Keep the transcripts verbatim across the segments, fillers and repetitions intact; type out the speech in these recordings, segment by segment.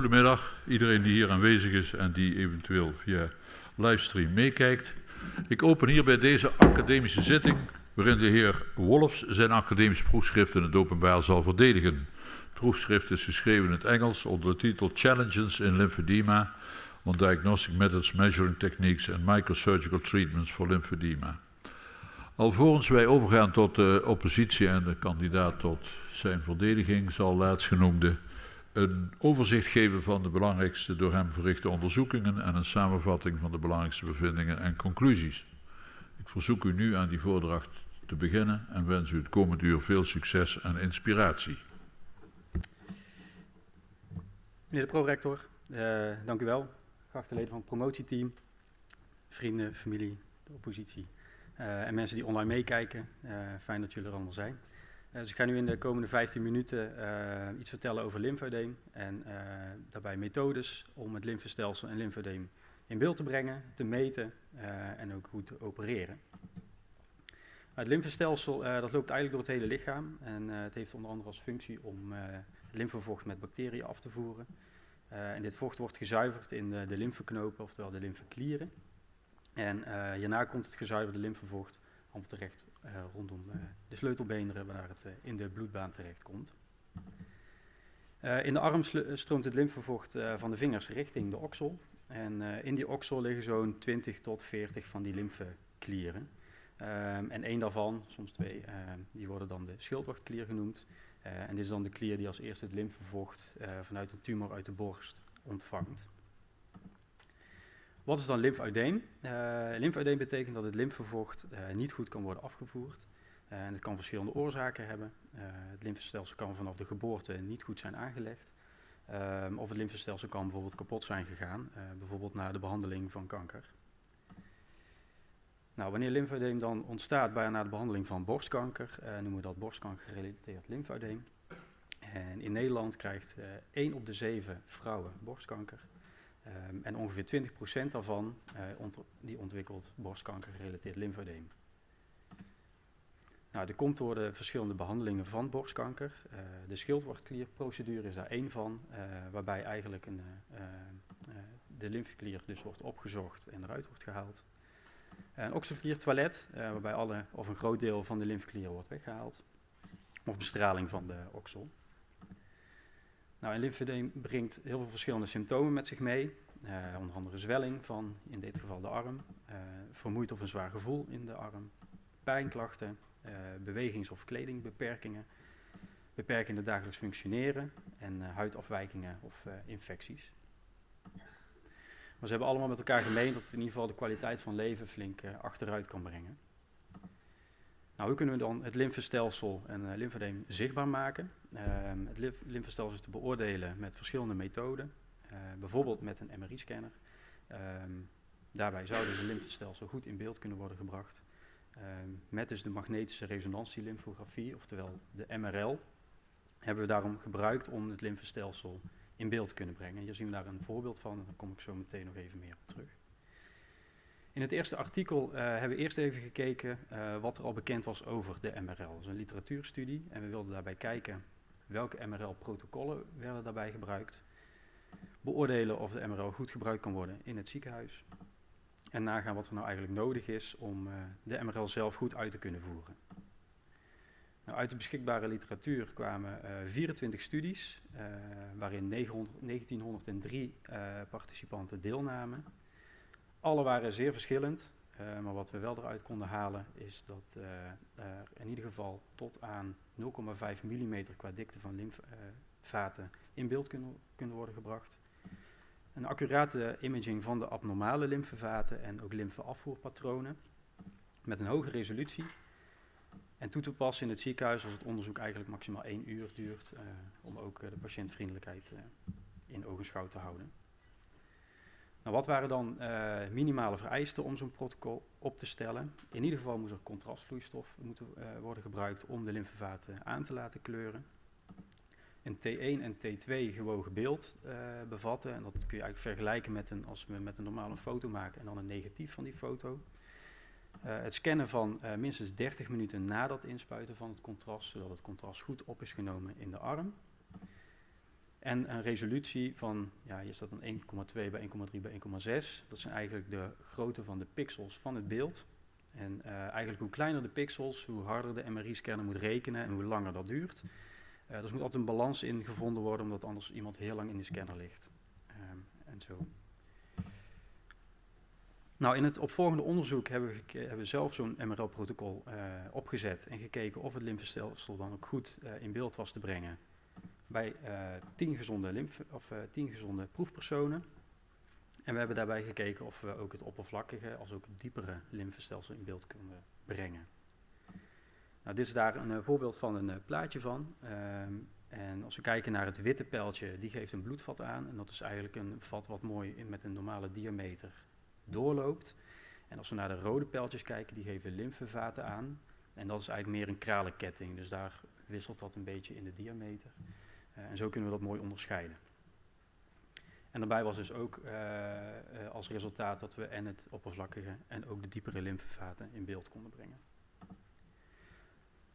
Goedemiddag, iedereen die hier aanwezig is en die eventueel via livestream meekijkt. Ik open hier bij deze academische zitting, waarin de heer Wolfs zijn academisch proefschrift in het openbaar zal verdedigen. Het proefschrift is geschreven in het Engels onder de titel Challenges in Lymphedema on Diagnostic Methods, Measuring Techniques and Microsurgical Treatments for Lymphedema. Alvorens wij overgaan tot de oppositie en de kandidaat tot zijn verdediging, zal laatstgenoemde een overzicht geven van de belangrijkste door hem verrichte onderzoekingen en een samenvatting van de belangrijkste bevindingen en conclusies. Ik verzoek u nu aan die voordracht te beginnen en wens u het komend uur veel succes en inspiratie. Meneer de prorector, eh, dank u wel. Geachte leden van het promotieteam, vrienden, familie, de oppositie eh, en mensen die online meekijken. Eh, fijn dat jullie er allemaal zijn. Uh, dus ik ga nu in de komende vijftien minuten uh, iets vertellen over lymfoedeem en uh, daarbij methodes om het lymfestelsel en lymfoedeem in beeld te brengen, te meten uh, en ook goed te opereren. Uh, het lymfestelsel uh, dat loopt eigenlijk door het hele lichaam en uh, het heeft onder andere als functie om uh, lymfevocht met bacteriën af te voeren. Uh, en dit vocht wordt gezuiverd in de, de lymfeknopen, oftewel de lymfeklieren. En uh, hierna komt het gezuiverde lymfevocht allemaal terecht uh, rondom uh, de sleutelbeenderen, waar het uh, in de bloedbaan terecht komt. Uh, in de arm stroomt het lymfevocht uh, van de vingers richting de oksel. En uh, in die oksel liggen zo'n twintig tot veertig van die lymfeklieren. Um, en één daarvan, soms twee, uh, die worden dan de schildwachtklier genoemd. Uh, en dit is dan de klier die als eerste het lymfevocht uh, vanuit een tumor uit de borst ontvangt. Wat is dan lymfoedeem? Uh, lymfoedeem betekent dat het lymfevocht uh, niet goed kan worden afgevoerd. Uh, en het kan verschillende oorzaken hebben. Uh, het lymfestelsel kan vanaf de geboorte niet goed zijn aangelegd. Um, of het lymfestelsel kan bijvoorbeeld kapot zijn gegaan, uh, bijvoorbeeld na de behandeling van kanker. Nou, wanneer lymfoedeem dan ontstaat bij na de behandeling van borstkanker, uh, noemen we dat borstkanker-gerelateerd lymfoedeem. En in Nederland krijgt uh, één op de zeven vrouwen borstkanker. Um, en ongeveer twintig procent daarvan uh, ont die ontwikkelt borstkanker-gerelateerd lymfoedeem. Nou, er komt door de verschillende behandelingen van borstkanker. Uh, de schildwachtklierprocedure is daar één van, uh, waarbij eigenlijk een, uh, uh, de lymfeklier dus wordt opgezocht en eruit wordt gehaald. Uh, een okselkliertoilet, uh, waarbij alle, of een groot deel van de lymfeklier wordt weggehaald. Of bestraling van de oksel. Nou, en lymfoedeem brengt heel veel verschillende symptomen met zich mee. Uh, onder andere zwelling van, in dit geval de arm, uh, vermoeid of een zwaar gevoel in de arm, pijnklachten, uh, bewegings- of kledingbeperkingen, beperkende dagelijks functioneren en uh, huidafwijkingen of uh, infecties. Maar ze hebben allemaal met elkaar gemeen dat het in ieder geval de kwaliteit van leven flink uh, achteruit kan brengen. Nou, hoe kunnen we dan het lymfestelsel en uh, lymfoedeem zichtbaar maken? Uh, het lymfestelsel is te beoordelen met verschillende methoden, uh, bijvoorbeeld met een M R I-scanner. Uh, daarbij zou dus het lymfestelsel goed in beeld kunnen worden gebracht uh, met dus de magnetische resonantielymfografie, oftewel de M R L, hebben we daarom gebruikt om het lymfestelsel in beeld te kunnen brengen. Hier zien we daar een voorbeeld van en daar kom ik zo meteen nog even meer op terug. In het eerste artikel uh, hebben we eerst even gekeken uh, wat er al bekend was over de M R L. Dat is een literatuurstudie en we wilden daarbij kijken welke M R L-protocollen werden daarbij gebruikt. Beoordelen of de M R L goed gebruikt kan worden in het ziekenhuis. En nagaan wat er nou eigenlijk nodig is om uh, de M R L zelf goed uit te kunnen voeren. Nou, uit de beschikbare literatuur kwamen uh, vierentwintig studies uh, waarin negentienhonderddrie uh, participanten deelnamen. Alle waren zeer verschillend, uh, maar wat we wel eruit konden halen is dat uh, er in ieder geval tot aan nul komma vijf millimeter qua dikte van lymfvaten uh, in beeld kunnen, kunnen worden gebracht. Een accurate imaging van de abnormale lymfvaten en ook lymfeafvoerpatronen met een hoge resolutie. En toe te passen in het ziekenhuis als het onderzoek eigenlijk maximaal één uur duurt uh, om ook uh, de patiëntvriendelijkheid uh, in ogenschouw te houden. Nou, wat waren dan uh, minimale vereisten om zo'n protocol op te stellen? In ieder geval moest er contrastvloeistof moeten, uh, worden gebruikt om de lymfevaten aan te laten kleuren. Een T één en T twee gewogen beeld uh, bevatten. En dat kun je eigenlijk vergelijken met een, als we met een normale foto maken en dan een negatief van die foto. Uh, het scannen van uh, minstens dertig minuten na dat inspuiten van het contrast, zodat het contrast goed op is genomen in de arm. En een resolutie van, ja, hier staat dan één komma twee bij één komma drie bij één komma zes. Dat zijn eigenlijk de grootte van de pixels van het beeld. En uh, eigenlijk hoe kleiner de pixels, hoe harder de M R I-scanner moet rekenen en hoe langer dat duurt. Uh, dus er moet altijd een balans in gevonden worden, omdat anders iemand heel lang in de scanner ligt. Um, en zo. Nou, in het opvolgende onderzoek hebben we, hebben we zelf zo'n M R L-protocol uh, opgezet en gekeken of het lymfestelsel dan ook goed uh, in beeld was te brengen bij uh, tien gezonde, lymf of, uh, tien gezonde proefpersonen. En we hebben daarbij gekeken of we ook het oppervlakkige als ook het diepere lymfestelsel in beeld kunnen brengen. Nou, dit is daar een uh, voorbeeld van een uh, plaatje van. Um, en als we kijken naar het witte pijltje, die geeft een bloedvat aan. En dat is eigenlijk een vat wat mooi in, met een normale diameter doorloopt. En als we naar de rode pijltjes kijken, die geven lymfevaten aan. En dat is eigenlijk meer een kralenketting. Dus daar wisselt dat een beetje in de diameter. Uh, en zo kunnen we dat mooi onderscheiden. En daarbij was dus ook uh, uh, als resultaat dat we en het oppervlakkige en ook de diepere lymfevaten in beeld konden brengen.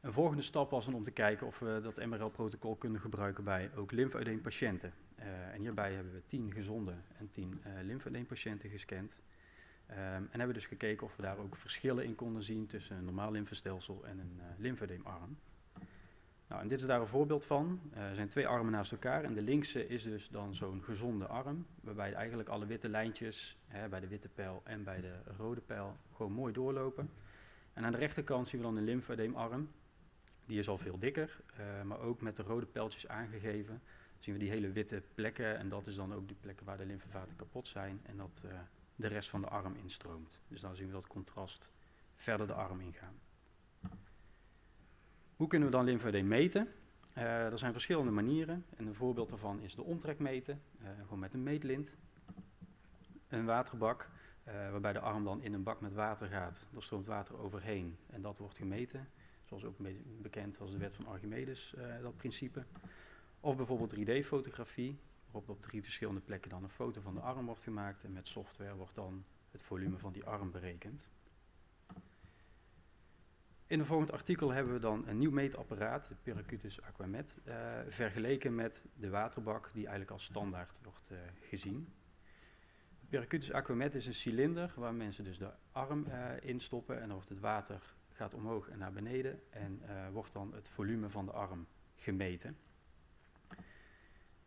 Een volgende stap was dan om te kijken of we dat M R L-protocol kunnen gebruiken bij ook lymfoedeempatiënten. Uh, en hierbij hebben we tien gezonde en tien uh, lymfoedeempatiënten gescand. Um, en hebben dus gekeken of we daar ook verschillen in konden zien tussen een normaal lymfestelsel en een uh, lymfoedeemarm. Nou, en dit is daar een voorbeeld van. Uh, er zijn twee armen naast elkaar en de linkse is dus dan zo'n gezonde arm, waarbij eigenlijk alle witte lijntjes hè, bij de witte pijl en bij de rode pijl gewoon mooi doorlopen. En aan de rechterkant zien we dan een lymfoedeemarm, die is al veel dikker, uh, maar ook met de rode pijltjes aangegeven zien we die hele witte plekken en dat is dan ook die plekken waar de lymfevaten kapot zijn en dat uh, de rest van de arm instroomt. Dus dan zien we dat contrast verder de arm ingaan. Hoe kunnen we dan lymfoedeem meten? Uh, er zijn verschillende manieren. En een voorbeeld daarvan is de omtrek meten, uh, gewoon met een meetlint. Een waterbak, uh, waarbij de arm dan in een bak met water gaat. Daar stroomt water overheen en dat wordt gemeten. Zoals ook bekend als de wet van Archimedes, uh, dat principe. Of bijvoorbeeld drie D-fotografie, waarop op drie verschillende plekken dan een foto van de arm wordt gemaakt. En met software wordt dan het volume van die arm berekend. In een volgend artikel hebben we dan een nieuw meetapparaat, de Peracutus Aquamet, uh, vergeleken met de waterbak die eigenlijk als standaard wordt uh, gezien. De Peracutus Aquamet is een cilinder waar mensen dus de arm uh, in stoppen en dan wordt het water gaat omhoog en naar beneden en uh, wordt dan het volume van de arm gemeten.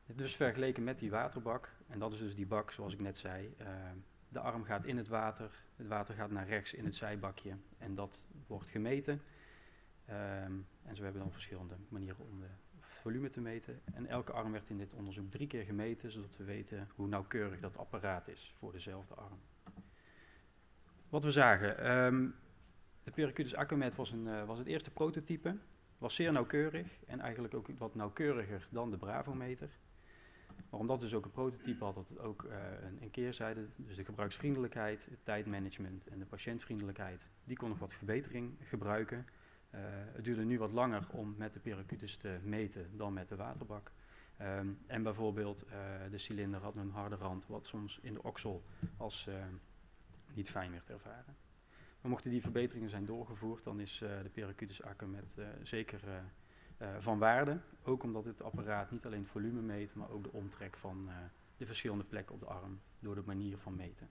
Dus vergeleken met die waterbak, en dat is dus die bak zoals ik net zei, uh, de arm gaat in het water, het water gaat naar rechts in het zijbakje en dat wordt gemeten. Um, en zo hebben we dan verschillende manieren om de volume te meten. En elke arm werd in dit onderzoek drie keer gemeten, zodat we weten hoe nauwkeurig dat apparaat is voor dezelfde arm. Wat we zagen, um, de Peracutus Aquamet was, een, uh, was het eerste prototype, was zeer nauwkeurig en eigenlijk ook wat nauwkeuriger dan de Bravometer. Maar omdat het dus ook een prototype had, had het ook uh, een, een keerzijde. Dus de gebruiksvriendelijkheid, het tijdmanagement en de patiëntvriendelijkheid, die kon nog wat verbetering gebruiken. Uh, het duurde nu wat langer om met de Peracutus te meten dan met de waterbak. Um, en bijvoorbeeld uh, de cilinder had een harde rand, wat soms in de oksel als uh, niet fijn werd ervaren. Maar mochten die verbeteringen zijn doorgevoerd, dan is uh, de Peracutus Aquamet uh, zeker... Uh, Uh, van waarde, ook omdat dit apparaat niet alleen het volume meet, maar ook de omtrek van uh, de verschillende plekken op de arm door de manier van meten.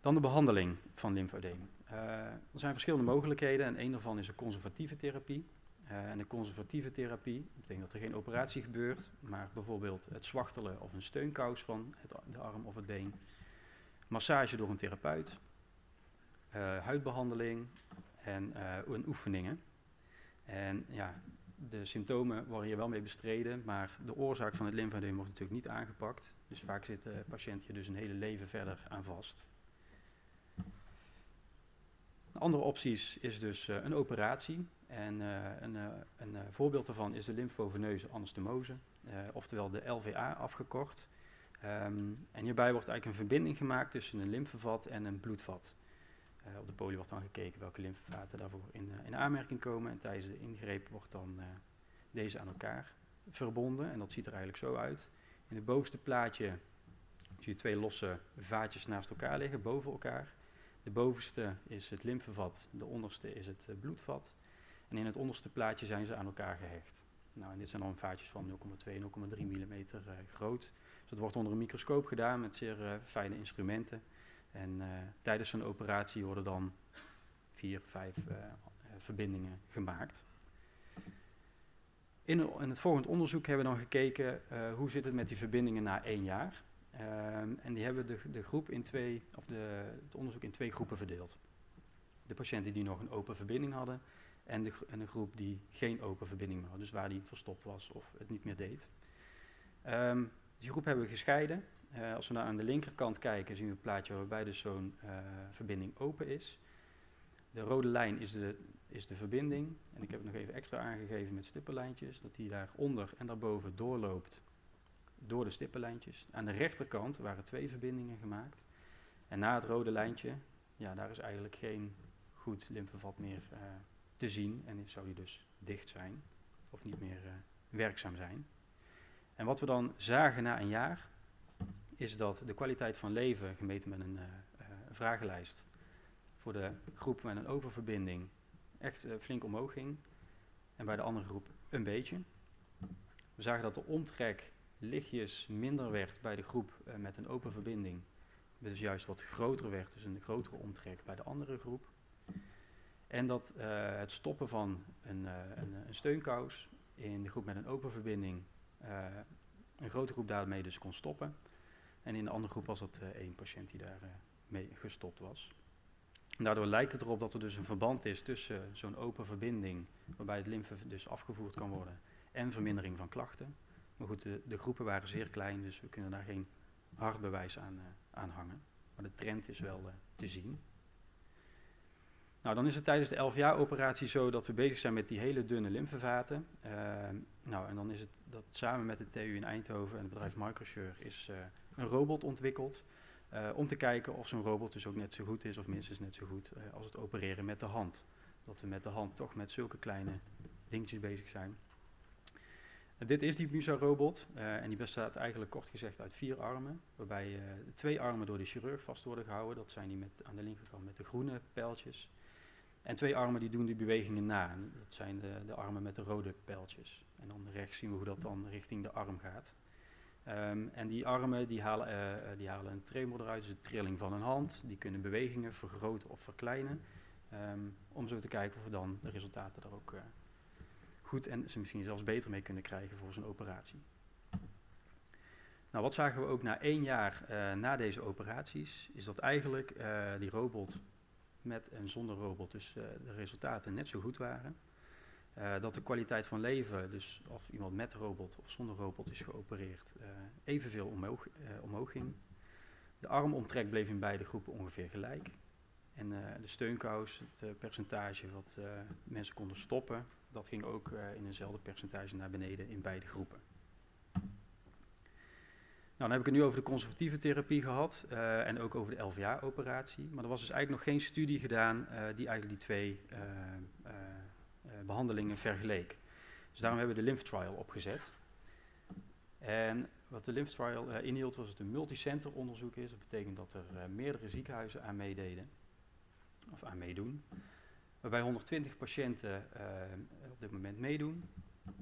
Dan de behandeling van lymfoedeem. Uh, er zijn verschillende mogelijkheden en een daarvan is een conservatieve therapie. Uh, en de conservatieve therapie betekent dat er geen operatie gebeurt, maar bijvoorbeeld het zwachtelen of een steunkous van het, de arm of het been, massage door een therapeut, uh, huidbehandeling en, uh, en oefeningen. En ja, de symptomen worden hier wel mee bestreden, maar de oorzaak van het lymfoedeem wordt natuurlijk niet aangepakt. Dus vaak zit de patiënt hier dus een hele leven verder aan vast. Andere opties is dus uh, een operatie. En uh, een, uh, een uh, voorbeeld daarvan is de lymfoveneuze anastomose, uh, oftewel de L V A afgekort. Um, en hierbij wordt eigenlijk een verbinding gemaakt tussen een lymfevat en een bloedvat. Uh, op de poli wordt dan gekeken welke lymfevaten daarvoor in, uh, in aanmerking komen. En tijdens de ingreep wordt dan uh, deze aan elkaar verbonden. En dat ziet er eigenlijk zo uit. In het bovenste plaatje zie je twee losse vaatjes naast elkaar liggen, boven elkaar. De bovenste is het lymfevat, de onderste is het uh, bloedvat. En in het onderste plaatje zijn ze aan elkaar gehecht. Nou, en dit zijn dan vaatjes van nul komma twee en nul komma drie millimeter uh, groot. Dus dat wordt onder een microscoop gedaan met zeer uh, fijne instrumenten. En uh, tijdens zo'n operatie worden dan vier, vijf uh, uh, verbindingen gemaakt. In, in het volgende onderzoek hebben we dan gekeken uh, hoe zit het met die verbindingen na één jaar. Uh, en die hebben de, de groep in twee, of de, het onderzoek in twee groepen verdeeld. De patiënten die nog een open verbinding hadden en, de, en een groep die geen open verbinding meer had. Dus waar die verstopt was of het niet meer deed. Um, die groep hebben we gescheiden. Uh, als we nou aan de linkerkant kijken zien we een plaatje waarbij dus zo'n uh, verbinding open is. De rode lijn is de, is de verbinding. En ik heb het nog even extra aangegeven met stippenlijntjes. Dat die daaronder en daarboven doorloopt door de stippenlijntjes. Aan de rechterkant waren twee verbindingen gemaakt. En na het rode lijntje, ja, daar is eigenlijk geen goed lymfevat meer uh, te zien. En zou die dus dicht zijn of niet meer uh, werkzaam zijn. En wat we dan zagen na een jaar, is dat de kwaliteit van leven gemeten met een uh, uh, vragenlijst voor de groep met een open verbinding echt uh, flink omhoog ging. En bij de andere groep een beetje. We zagen dat de omtrek lichtjes minder werd bij de groep uh, met een open verbinding. Dus juist wat groter werd, dus een grotere omtrek bij de andere groep. En dat uh, het stoppen van een, uh, een, een steunkous in de groep met een open verbinding, uh, een grote groep daarmee dus kon stoppen. En in de andere groep was dat uh, één patiënt die daarmee uh, mee gestopt was. Daardoor lijkt het erop dat er dus een verband is tussen zo'n open verbinding, waarbij het lymfe dus afgevoerd kan worden, en vermindering van klachten. Maar goed, de, de groepen waren zeer klein, dus we kunnen daar geen hard bewijs aan, uh, aan hangen. Maar de trend is wel uh, te zien. Nou, dan is het tijdens de elf jaar operatie zo dat we bezig zijn met die hele dunne lymfevaten. Uh, nou, en dan is het dat samen met de T U in Eindhoven en het bedrijf Microsure is uh, een robot ontwikkeld. Uh, om te kijken of zo'n robot dus ook net zo goed is of minstens net zo goed uh, als het opereren met de hand. Dat we met de hand toch met zulke kleine dingetjes bezig zijn. Uh, dit is die Musa-robot uh, en die bestaat eigenlijk kort gezegd uit vier armen. Waarbij uh, twee armen door de chirurg vast worden gehouden. Dat zijn die met, aan de linkerkant met de groene pijltjes. En twee armen die doen die bewegingen na. En dat zijn de, de armen met de rode pijltjes. En dan rechts zien we hoe dat dan richting de arm gaat. Um, en die armen die halen, uh, die halen een tremor eruit, dus de trilling van een hand. Die kunnen bewegingen vergroten of verkleinen. Um, om zo te kijken of we dan de resultaten daar ook uh, goed en ze misschien zelfs beter mee kunnen krijgen voor zo'n operatie. Nou, wat zagen we ook na één jaar uh, na deze operaties, is dat eigenlijk uh, die robot met en zonder robot, dus uh, de resultaten net zo goed waren. Uh, dat de kwaliteit van leven, dus of iemand met robot of zonder robot is geopereerd, uh, evenveel omhoog, uh, omhoog ging. De armomtrek bleef in beide groepen ongeveer gelijk. En uh, de steunkous, het uh, percentage wat uh, mensen konden stoppen, dat ging ook uh, in eenzelfde percentage naar beneden in beide groepen. Nou, dan heb ik het nu over de conservatieve therapie gehad uh, en ook over de elf jaar operatie. Maar er was dus eigenlijk nog geen studie gedaan uh, die eigenlijk die twee Uh, uh, Uh, behandelingen vergeleek. Dus daarom hebben we de LymphTrial opgezet. En wat de LymphTrial uh, inhield was dat het een multicenter onderzoek is. Dat betekent dat er uh, meerdere ziekenhuizen aan meededen, of aan meedoen. Waarbij honderdtwintig patiënten uh, op dit moment meedoen.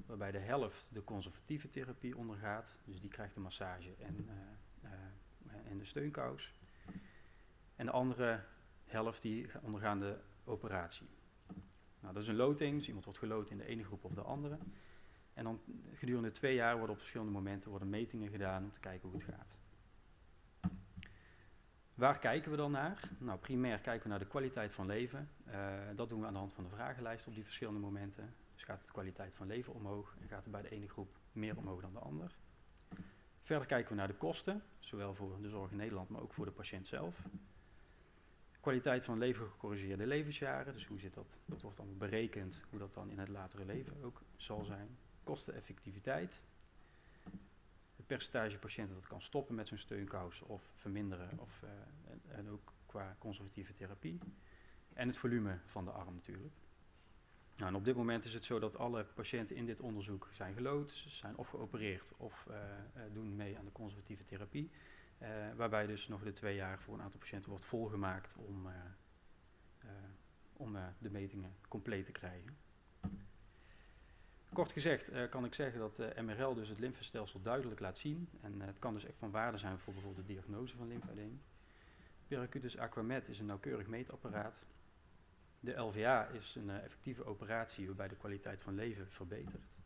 Waarbij de helft de conservatieve therapie ondergaat. Dus die krijgt de massage en, uh, uh, en de steunkous. En de andere helft die ondergaan de operatie. Nou, dat is een loting, dus iemand wordt geloot in de ene groep of de andere. En dan gedurende twee jaar worden op verschillende momenten worden metingen gedaan om te kijken hoe het gaat. Waar kijken we dan naar? Nou, primair kijken we naar de kwaliteit van leven. Uh, dat doen we aan de hand van de vragenlijst op die verschillende momenten. Dus gaat de kwaliteit van leven omhoog en gaat er bij de ene groep meer omhoog dan de ander. Verder kijken we naar de kosten, zowel voor de zorg in Nederland, maar ook voor de patiënt zelf. Kwaliteit van leven gecorrigeerde levensjaren, dus hoe zit dat? Dat wordt dan berekend hoe dat dan in het latere leven ook zal zijn. Kosteneffectiviteit, het percentage patiënten dat kan stoppen met zo'n steunkous of verminderen, of, uh, en, en ook qua conservatieve therapie. En het volume van de arm natuurlijk. Nou, en op dit moment is het zo dat alle patiënten in dit onderzoek zijn geloot, ze zijn of geopereerd of uh, doen mee aan de conservatieve therapie. Uh, waarbij dus nog de twee jaar voor een aantal patiënten wordt volgemaakt om, uh, uh, om uh, de metingen compleet te krijgen. Kort gezegd uh, kan ik zeggen dat uh, M R L dus het lymfestelsel duidelijk laat zien. En uh, het kan dus echt van waarde zijn voor bijvoorbeeld de diagnose van lymfedeem. Peracutus Aquamet is een nauwkeurig meetapparaat. De L V A is een uh, effectieve operatie waarbij de kwaliteit van leven verbetert.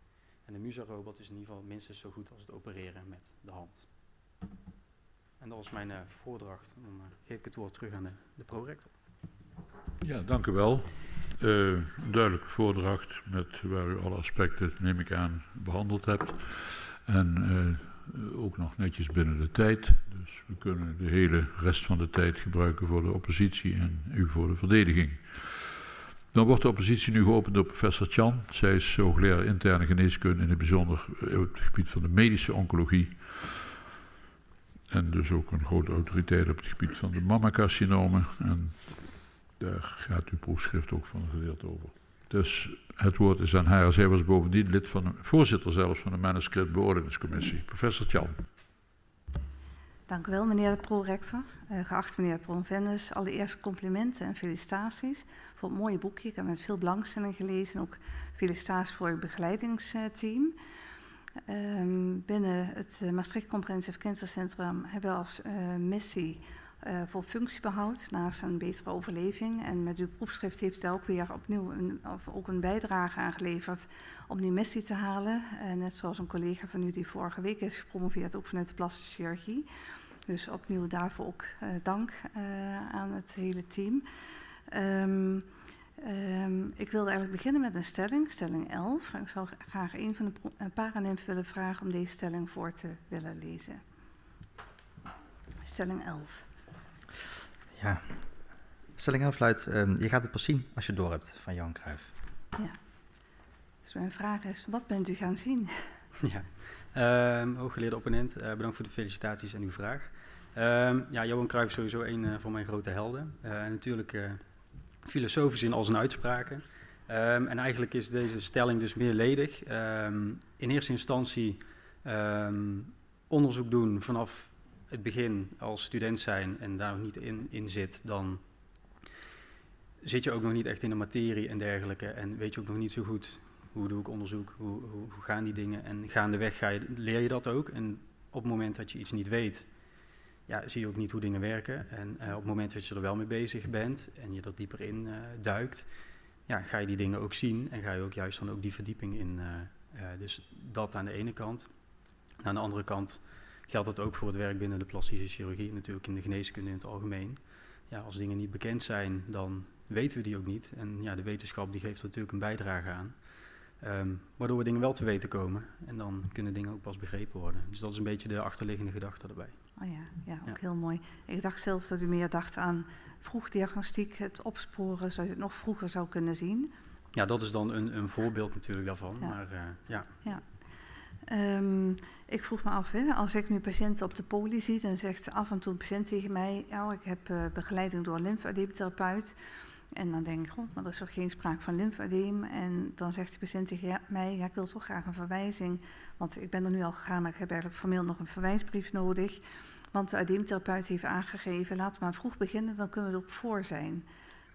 En de Musa-robot is in ieder geval minstens zo goed als het opereren met de hand. En dat was mijn uh, voordracht. Dan uh, geef ik het woord terug aan de, de prorector. Ja, dank u wel. Uh, duidelijke voordracht met waar u alle aspecten, neem ik aan, behandeld hebt. En uh, ook nog netjes binnen de tijd. Dus we kunnen de hele rest van de tijd gebruiken voor de oppositie en u voor de verdediging. Dan wordt de oppositie nu geopend door professor Tjan. Zij is hoogleraar interne geneeskunde, in het bijzonder op het gebied van de medische oncologie. En dus ook een grote autoriteit op het gebied van de mammacarcinomen. En daar gaat uw proefschrift ook van gedeeld over. Dus het woord is aan haar. Zij was bovendien lid van de, voorzitter zelfs van de manuscriptbeoordelingscommissie. Professor Tjan. Dank u wel, meneer de prorector. Uh, geachte meneer de promovendus, allereerst complimenten en felicitaties voor het mooie boekje. Ik heb met veel belangstelling gelezen. Ook felicitaties voor uw begeleidingsteam. Um, binnen het Maastricht Comprehensive Cancer Centrum hebben we als uh, missie uh, voor functiebehoud naast een betere overleving. En met uw proefschrift heeft u daar ook weer opnieuw een, of ook een bijdrage aan geleverd om die missie te halen. Uh, net zoals een collega van u die vorige week is gepromoveerd, ook vanuit de plastische chirurgie. Dus opnieuw daarvoor ook uh, dank uh, aan het hele team. Um, Um, ik wilde eigenlijk beginnen met een stelling, stelling elf. Ik zou graag een van de paranymfen willen vragen om deze stelling voor te willen lezen. Stelling elf. Ja, stelling elf luidt, um, je gaat het pas zien als je het door hebt, van Johan Cruijff. Ja, dus mijn vraag is, wat bent u gaan zien? Ja, um, hooggeleerde opponent, uh, bedankt voor de felicitaties en uw vraag. Um, ja, Johan Cruijff is sowieso een uh, van mijn grote helden. Uh, natuurlijk... Uh, filosofisch in al zijn uitspraken. Um, en eigenlijk is deze stelling dus meerledig. Um, in eerste instantie um, onderzoek doen vanaf het begin als student zijn en daar nog niet in, in zit, dan zit je ook nog niet echt in de materie en dergelijke en weet je ook nog niet zo goed hoe doe ik onderzoek, hoe, hoe, hoe gaan die dingen en gaandeweg ga je, leer je dat ook. En op het moment dat je iets niet weet, ja, zie je ook niet hoe dingen werken. En uh, op het moment dat je er wel mee bezig bent en je er dieper in uh, duikt, ja, ga je die dingen ook zien en ga je ook juist dan ook die verdieping in. Uh, uh, dus dat aan de ene kant. En aan de andere kant geldt dat ook voor het werk binnen de plastische chirurgie, natuurlijk in de geneeskunde in het algemeen. Ja, als dingen niet bekend zijn, dan weten we die ook niet. En ja, de wetenschap die geeft er natuurlijk een bijdrage aan. Um, waardoor we dingen wel te weten komen en dan kunnen dingen ook pas begrepen worden. Dus dat is een beetje de achterliggende gedachte erbij. Oh ja, ja, ook ja. Heel mooi. Ik dacht zelf dat u meer dacht aan vroegdiagnostiek, het opsporen, zodat je het nog vroeger zou kunnen zien. Ja, dat is dan een, een voorbeeld natuurlijk daarvan. Ja. Maar, uh, ja. Ja. Um, ik vroeg me af, hè, als ik nu patiënten op de poli zie, dan zegt af en toe een patiënt tegen mij, oh, ik heb uh, begeleiding door een lymfedeemtherapeut. En dan denk ik, goh, maar er is toch geen sprake van lymfedeem. En dan zegt de patiënt tegen ja, mij, ja, ik wil toch graag een verwijzing. Want ik ben er nu al gegaan, maar ik heb eigenlijk formeel nog een verwijsbrief nodig. Want de oedeemtherapeut heeft aangegeven, laten we maar vroeg beginnen, dan kunnen we er ook voor zijn.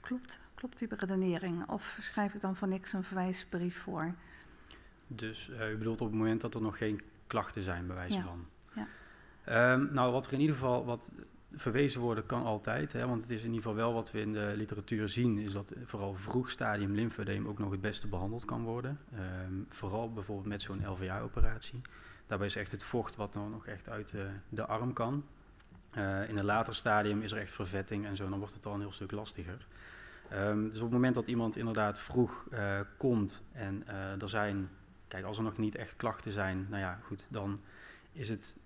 Klopt, klopt die redenering? Of schrijf ik dan voor niks een verwijsbrief voor? Dus uh, u bedoelt op het moment dat er nog geen klachten zijn, bij wijze ja. van? Ja. Um, nou, wat er in ieder geval... Wat verwezen worden kan altijd, hè, want het is in ieder geval wel wat we in de literatuur zien, is dat vooral vroeg stadium lymfedeem ook nog het beste behandeld kan worden. Um, vooral bijvoorbeeld met zo'n L V A-operatie. Daarbij is echt het vocht wat dan nog echt uit de, de arm kan. Uh, in een later stadium is er echt vervetting en zo, dan wordt het al een heel stuk lastiger. Um, dus op het moment dat iemand inderdaad vroeg uh, komt en uh, er zijn, kijk, als er nog niet echt klachten zijn, nou ja, goed, dan is het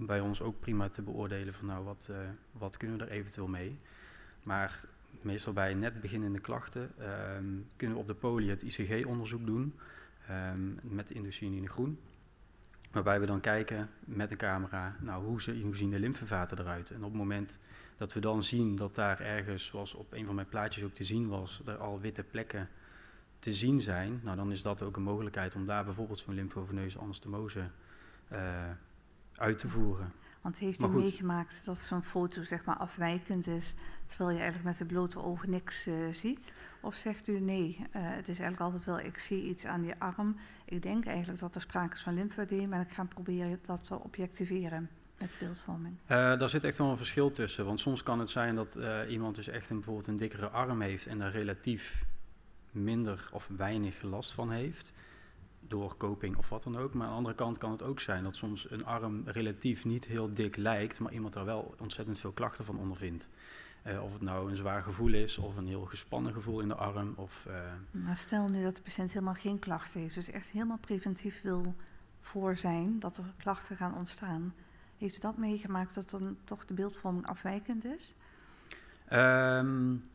bij ons ook prima te beoordelen van nou, wat, uh, wat kunnen we er eventueel mee. Maar meestal bij net beginnende klachten um, kunnen we op de poli het I C G-onderzoek doen um, met indocyanine groen. Waarbij we dan kijken met de camera, nou, hoe, ze, hoe zien de lymfevaten eruit. En op het moment dat we dan zien dat daar ergens, zoals op een van mijn plaatjes ook te zien was, er al witte plekken te zien zijn, nou, dan is dat ook een mogelijkheid om daar bijvoorbeeld zo'n lymfoveneuze anastomose Uh, uit te voeren. Want heeft u meegemaakt dat zo'n foto zeg maar afwijkend is, terwijl je eigenlijk met de blote oog niks uh, ziet? Of zegt u nee, uh, het is eigenlijk altijd wel, ik zie iets aan die arm. Ik denk eigenlijk dat er sprake is van lymfedema, maar ik ga proberen dat te objectiveren met beeldvorming. Uh, daar zit echt wel een verschil tussen, want soms kan het zijn dat uh, iemand dus echt een, bijvoorbeeld een dikkere arm heeft en daar relatief minder of weinig last van heeft. Door coping of wat dan ook. Maar aan de andere kant kan het ook zijn dat soms een arm relatief niet heel dik lijkt, maar iemand daar wel ontzettend veel klachten van ondervindt. Uh, of het nou een zwaar gevoel is, of een heel gespannen gevoel in de arm. Of, uh... Maar stel nu dat de patiënt helemaal geen klachten heeft, dus echt helemaal preventief wil voor zijn dat er klachten gaan ontstaan. Heeft u dat meegemaakt dat dan toch de beeldvorming afwijkend is? Um...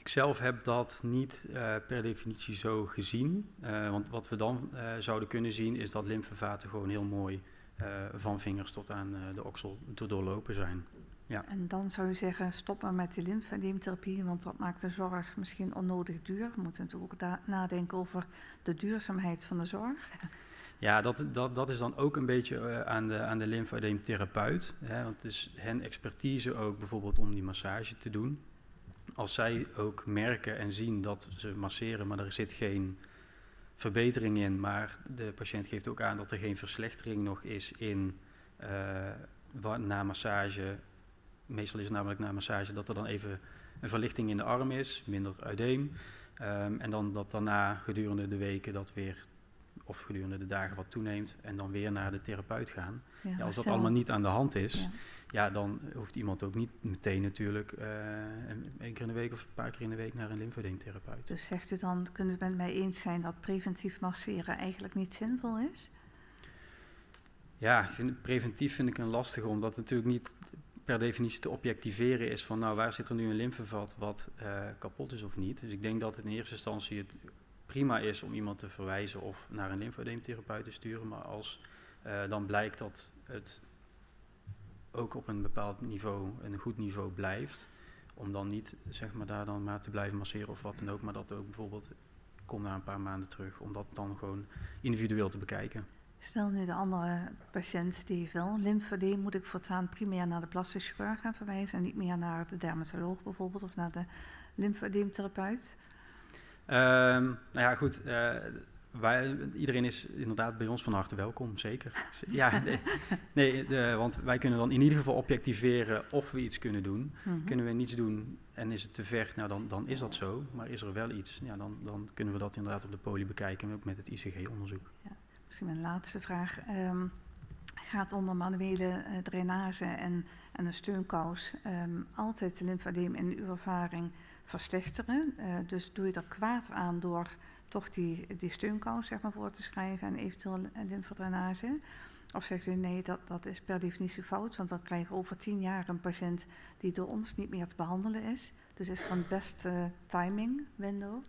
Ik zelf heb dat niet uh, per definitie zo gezien. Uh, want wat we dan uh, zouden kunnen zien is dat lymfevaten gewoon heel mooi uh, van vingers tot aan uh, de oksel te doorlopen zijn. Ja. En dan zou je zeggen, stop maar met die lymfedeemtherapie, want dat maakt de zorg misschien onnodig duur. We moeten natuurlijk ook nadenken over de duurzaamheid van de zorg. Ja, dat, dat, dat is dan ook een beetje uh, aan de, aan de lymfedeemtherapeut. Want het is hen expertise ook bijvoorbeeld om die massage te doen. Als zij ook merken en zien dat ze masseren, maar er zit geen verbetering in, maar de patiënt geeft ook aan dat er geen verslechtering nog is in uh, na massage. Meestal is het namelijk na massage dat er dan even een verlichting in de arm is, minder ödeem. Um, en dan dat daarna gedurende de weken dat weer, of gedurende de dagen wat toeneemt en dan weer naar de therapeut gaan. Ja, ja, als dat allemaal niet aan de hand is, ja. Ja, dan hoeft iemand ook niet meteen natuurlijk uh, een, een keer in de week of een paar keer in de week naar een lymfedeemtherapeut. Dus zegt u dan, kunnen we het met mij eens zijn dat preventief masseren eigenlijk niet zinvol is? Ja, ik vind, preventief vind ik een lastige, omdat het natuurlijk niet per definitie te objectiveren is van nou, waar zit er nu een lymfevat wat uh, kapot is of niet. Dus ik denk dat in eerste instantie het prima is om iemand te verwijzen of naar een lymfedeemtherapeut te sturen, maar als uh, dan blijkt dat het ook op een bepaald niveau, een goed niveau blijft, om dan niet zeg maar daar dan maar te blijven masseren of wat dan ook, maar dat ook bijvoorbeeld, kom na een paar maanden terug, om dat dan gewoon individueel te bekijken. Stel nu de andere patiënt die heeft wel lymfedeem, moet ik voortaan primair naar de plastisch chirurg gaan verwijzen en niet meer naar de dermatoloog bijvoorbeeld of naar de lymfedeemtherapeut? Um, nou ja, goed. Uh, Wij, iedereen is inderdaad bij ons van harte welkom, zeker. Ja, nee, nee, de, want wij kunnen dan in ieder geval objectiveren of we iets kunnen doen. Mm-hmm. Kunnen we niets doen en is het te ver, nou dan, dan is dat zo. Maar is er wel iets, ja, dan, dan kunnen we dat inderdaad op de poli bekijken en ook met het I C G-onderzoek. Ja, misschien mijn laatste vraag. Um, gaat onder manuele uh, drainage en, en een steunkous um, altijd de lymfedeem in uw ervaring verslechteren? Uh, dus doe je er kwaad aan door toch die, die steunkous zeg maar, voor te schrijven en eventueel lymfedrainage? Of zegt u nee, dat, dat is per definitie fout, want dan krijgen we over tien jaar een patiënt die door ons niet meer te behandelen is. Dus is er een best uh, timing window?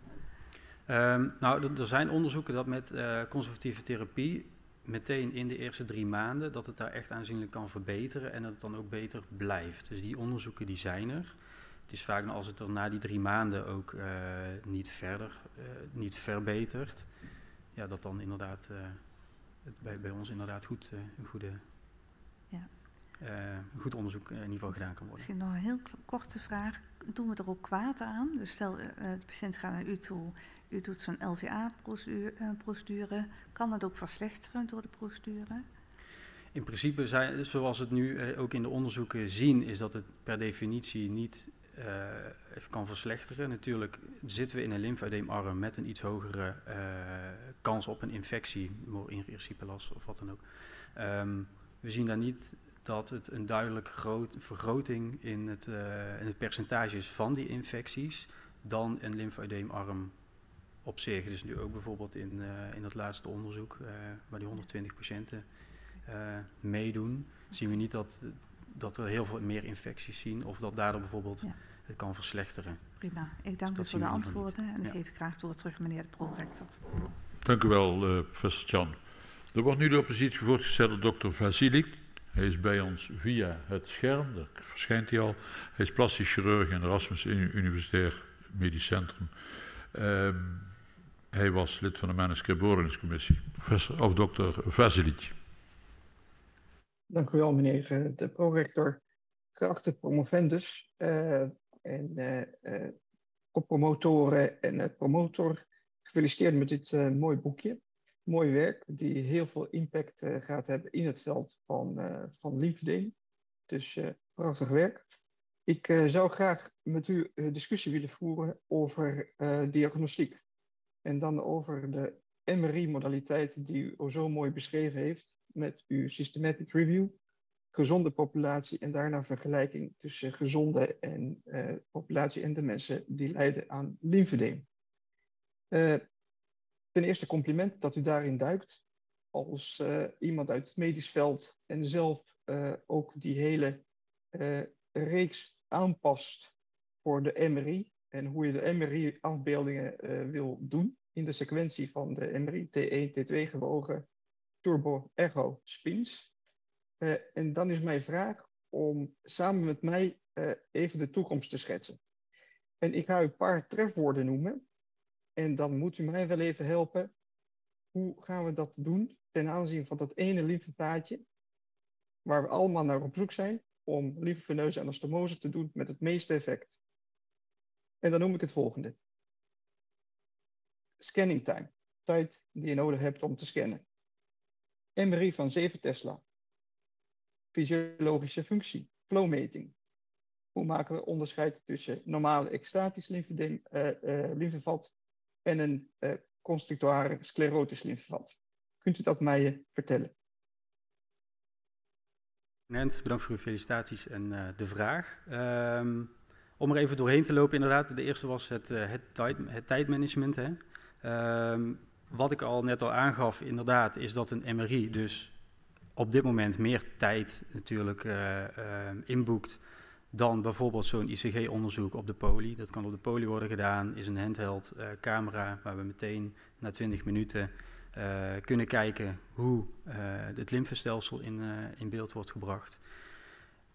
Um, nou, er zijn onderzoeken dat met uh, conservatieve therapie meteen in de eerste drie maanden dat het daar echt aanzienlijk kan verbeteren en dat het dan ook beter blijft. Dus die onderzoeken die zijn er. Het is vaak als het er na die drie maanden ook uh, niet verder, uh, niet verbetert, ja, dat dan inderdaad uh, het bij, bij ons inderdaad goed, uh, een goede, ja. uh, goed onderzoekniveau gedaan kan worden. Misschien nog een heel korte vraag. Doen we er ook kwaad aan? Dus stel, uh, de patiënt gaat naar u toe, u doet zo'n L V A-procedure. Kan dat ook verslechteren door de procedure? In principe, zijn, zoals we het nu uh, ook in de onderzoeken zien, is dat het per definitie niet Uh, kan verslechteren. Natuurlijk zitten we in een lymfedeemarm met een iets hogere uh, kans op een infectie, moringercipelas of wat dan ook. Um, we zien daar niet dat het een duidelijk groot vergroting in het, uh, in het percentage is van die infecties dan een lymfedeemarm op zich. Dus nu ook bijvoorbeeld in, uh, in dat laatste onderzoek uh, waar die honderdtwintig patiënten uh, meedoen, zien we niet dat dat we heel veel meer infecties zien of dat daardoor bijvoorbeeld ja. het kan verslechteren. Prima, ik dank u voor de antwoorden en ja. ik geef ik graag door terug meneer de prorector. Dank u wel, uh, professor Tjan. Er wordt nu de oppositie voorgesteld door dokter Vasilic. Hij is bij ons via het scherm, daar verschijnt hij al. Hij is plastisch chirurg in Rasmus Universitair Medisch Centrum. Um, hij was lid van de manuscriptbeoordelingscommissie. Professor of dokter Vasilic. Dank u wel, meneer de prorector. Geachte promovendus uh, en uh, uh, promotoren en uh, promotor, gefeliciteerd met dit uh, mooi boekje. Mooi werk die heel veel impact uh, gaat hebben in het veld van, uh, van lymfedema. Dus uh, prachtig werk. Ik uh, zou graag met u uh, discussie willen voeren over uh, diagnostiek. En dan over de M R I-modaliteit die u zo mooi beschreven heeft met uw systematic review. Gezonde populatie en daarna vergelijking tussen gezonde en, uh, populatie en de mensen die lijden aan lymfedema. Uh, ten eerste compliment dat u daarin duikt als uh, iemand uit het medisch veld en zelf uh, ook die hele uh, reeks aanpast voor de M R I en hoe je de M R I-afbeeldingen uh, wil doen in de sequentie van de M R I T één, T twee gewogen turbo echo spins. Uh, en dan is mijn vraag om samen met mij uh, even de toekomst te schetsen. En ik ga een paar trefwoorden noemen. En dan moet u mij wel even helpen. Hoe gaan we dat doen ten aanzien van dat ene lymfepaadje waar we allemaal naar op zoek zijn om lymfoveneuze anastomose te doen met het meeste effect. En dan noem ik het volgende. Scanning time. Tijd die je nodig hebt om te scannen. M R I van zeven tesla. Fysiologische functie, flowmeting. Hoe maken we onderscheid tussen normale extatisch lymfevat uh, uh, en een uh, constrictoire sclerotisch lymfevat? Kunt u dat mij uh, vertellen? Bedankt voor uw felicitaties en uh, de vraag. Um, om er even doorheen te lopen, inderdaad, de eerste was het, uh, het, tijd, het tijdmanagement. Hè. Um, wat ik al net al aangaf, inderdaad, is dat een M R I dus op dit moment meer tijd natuurlijk uh, uh, inboekt dan bijvoorbeeld zo'n I C G-onderzoek op de poli. Dat kan op de poli worden gedaan, is een handheld uh, camera waar we meteen na twintig minuten uh, kunnen kijken hoe uh, het lymfestelsel in, uh, in beeld wordt gebracht.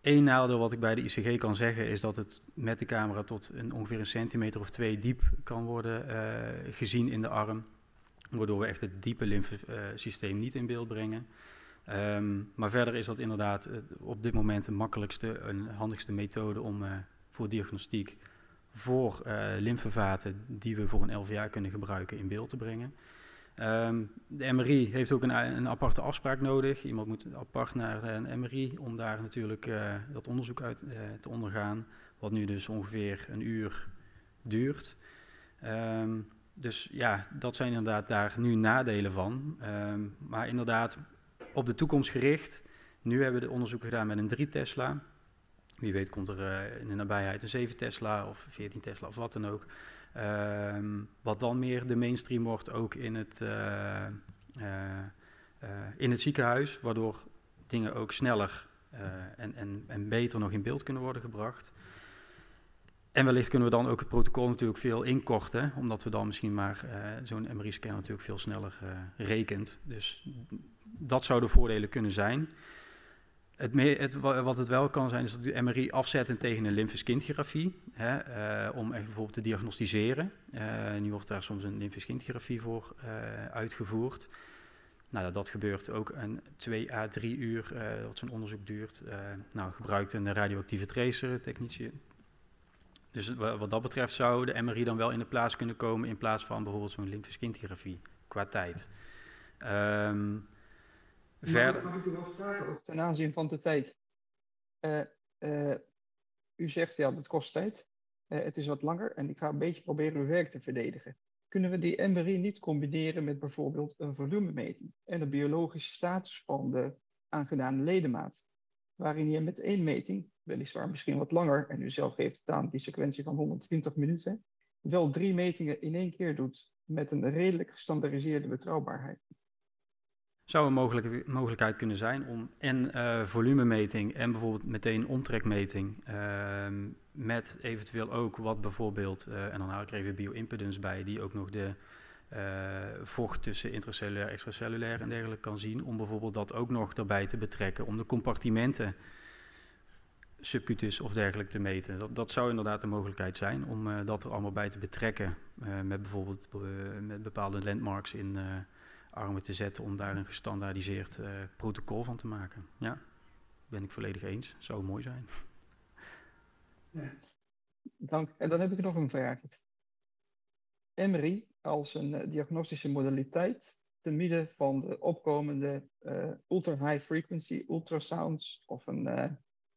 Eén nadeel wat ik bij de I C G kan zeggen is dat het met de camera tot een, ongeveer een centimeter of twee diep kan worden uh, gezien in de arm, waardoor we echt het diepe lymfesysteem niet in beeld brengen. Um, maar verder is dat inderdaad uh, op dit moment de makkelijkste en handigste methode om uh, voor diagnostiek voor uh, lymfevaten die we voor een L V A kunnen gebruiken in beeld te brengen. Um, de M R I heeft ook een, een aparte afspraak nodig. Iemand moet apart naar uh, een M R I om daar natuurlijk uh, dat onderzoek uit uh, te ondergaan, wat nu dus ongeveer een uur duurt. Um, dus ja, dat zijn inderdaad daar nu nadelen van. Um, maar inderdaad, op de toekomst gericht. Nu hebben we de onderzoek gedaan met een drie tesla. Wie weet komt er uh, in de nabijheid een zeven tesla of veertien tesla of wat dan ook. Um, wat dan meer de mainstream wordt ook in het, uh, uh, uh, in het ziekenhuis. Waardoor dingen ook sneller uh, en, en, en beter nog in beeld kunnen worden gebracht. En wellicht kunnen we dan ook het protocol natuurlijk veel inkorten. Omdat we dan misschien maar uh, zo'n M R I-scan natuurlijk veel sneller uh, rekent. Dus dat zouden voordelen kunnen zijn. Het mee, het, wat het wel kan zijn is dat de M R I afzetten tegen een lymfeschintgrafie. Hè, uh, om echt bijvoorbeeld te diagnosticeren. Uh, nu wordt daar soms een lymfeschintgrafie voor uh, uitgevoerd. Nou, dat gebeurt ook een twee à drie uur uh, dat zo'n onderzoek duurt. Uh, nou, gebruikt een radioactieve tracer technici. Dus wat dat betreft zou de M R I dan wel in de plaats kunnen komen in plaats van bijvoorbeeld zo'n lymfeschintgrafie qua tijd. Um, verder. Mag ik u wel vragen ook ten aanzien van de tijd? Uh, uh, u zegt ja, dat kost tijd. Uh, het is wat langer en ik ga een beetje proberen uw werk te verdedigen. Kunnen we die M R I niet combineren met bijvoorbeeld een volumemeting en de biologische status van de aangedane ledemaat? Waarin je met één meting, weliswaar misschien wat langer, en u zelf geeft het aan die sequentie van honderdtwintig minuten, wel drie metingen in één keer doet met een redelijk gestandaardiseerde betrouwbaarheid. Zou een mogelijk, mogelijkheid kunnen zijn om en uh, volumemeting en bijvoorbeeld meteen omtrekmeting, uh, met eventueel ook wat bijvoorbeeld, uh, en dan haal ik er even bioimpedance bij, die ook nog de Uh, vocht tussen intracellulair, extracellulair en dergelijke kan zien, om bijvoorbeeld dat ook nog daarbij te betrekken, om de compartimenten subcutus of dergelijke te meten. Dat, dat zou inderdaad een mogelijkheid zijn, om uh, dat er allemaal bij te betrekken, uh, met bijvoorbeeld uh, met bepaalde landmarks in uh, armen te zetten, om daar een gestandaardiseerd uh, protocol van te maken. Ja. ben ik volledig eens. Zou mooi zijn. Ja. Dank. En dan heb ik nog een vraag. M R I als een uh, diagnostische modaliteit te midden van de opkomende uh, ultra-high frequency ultrasounds of een uh,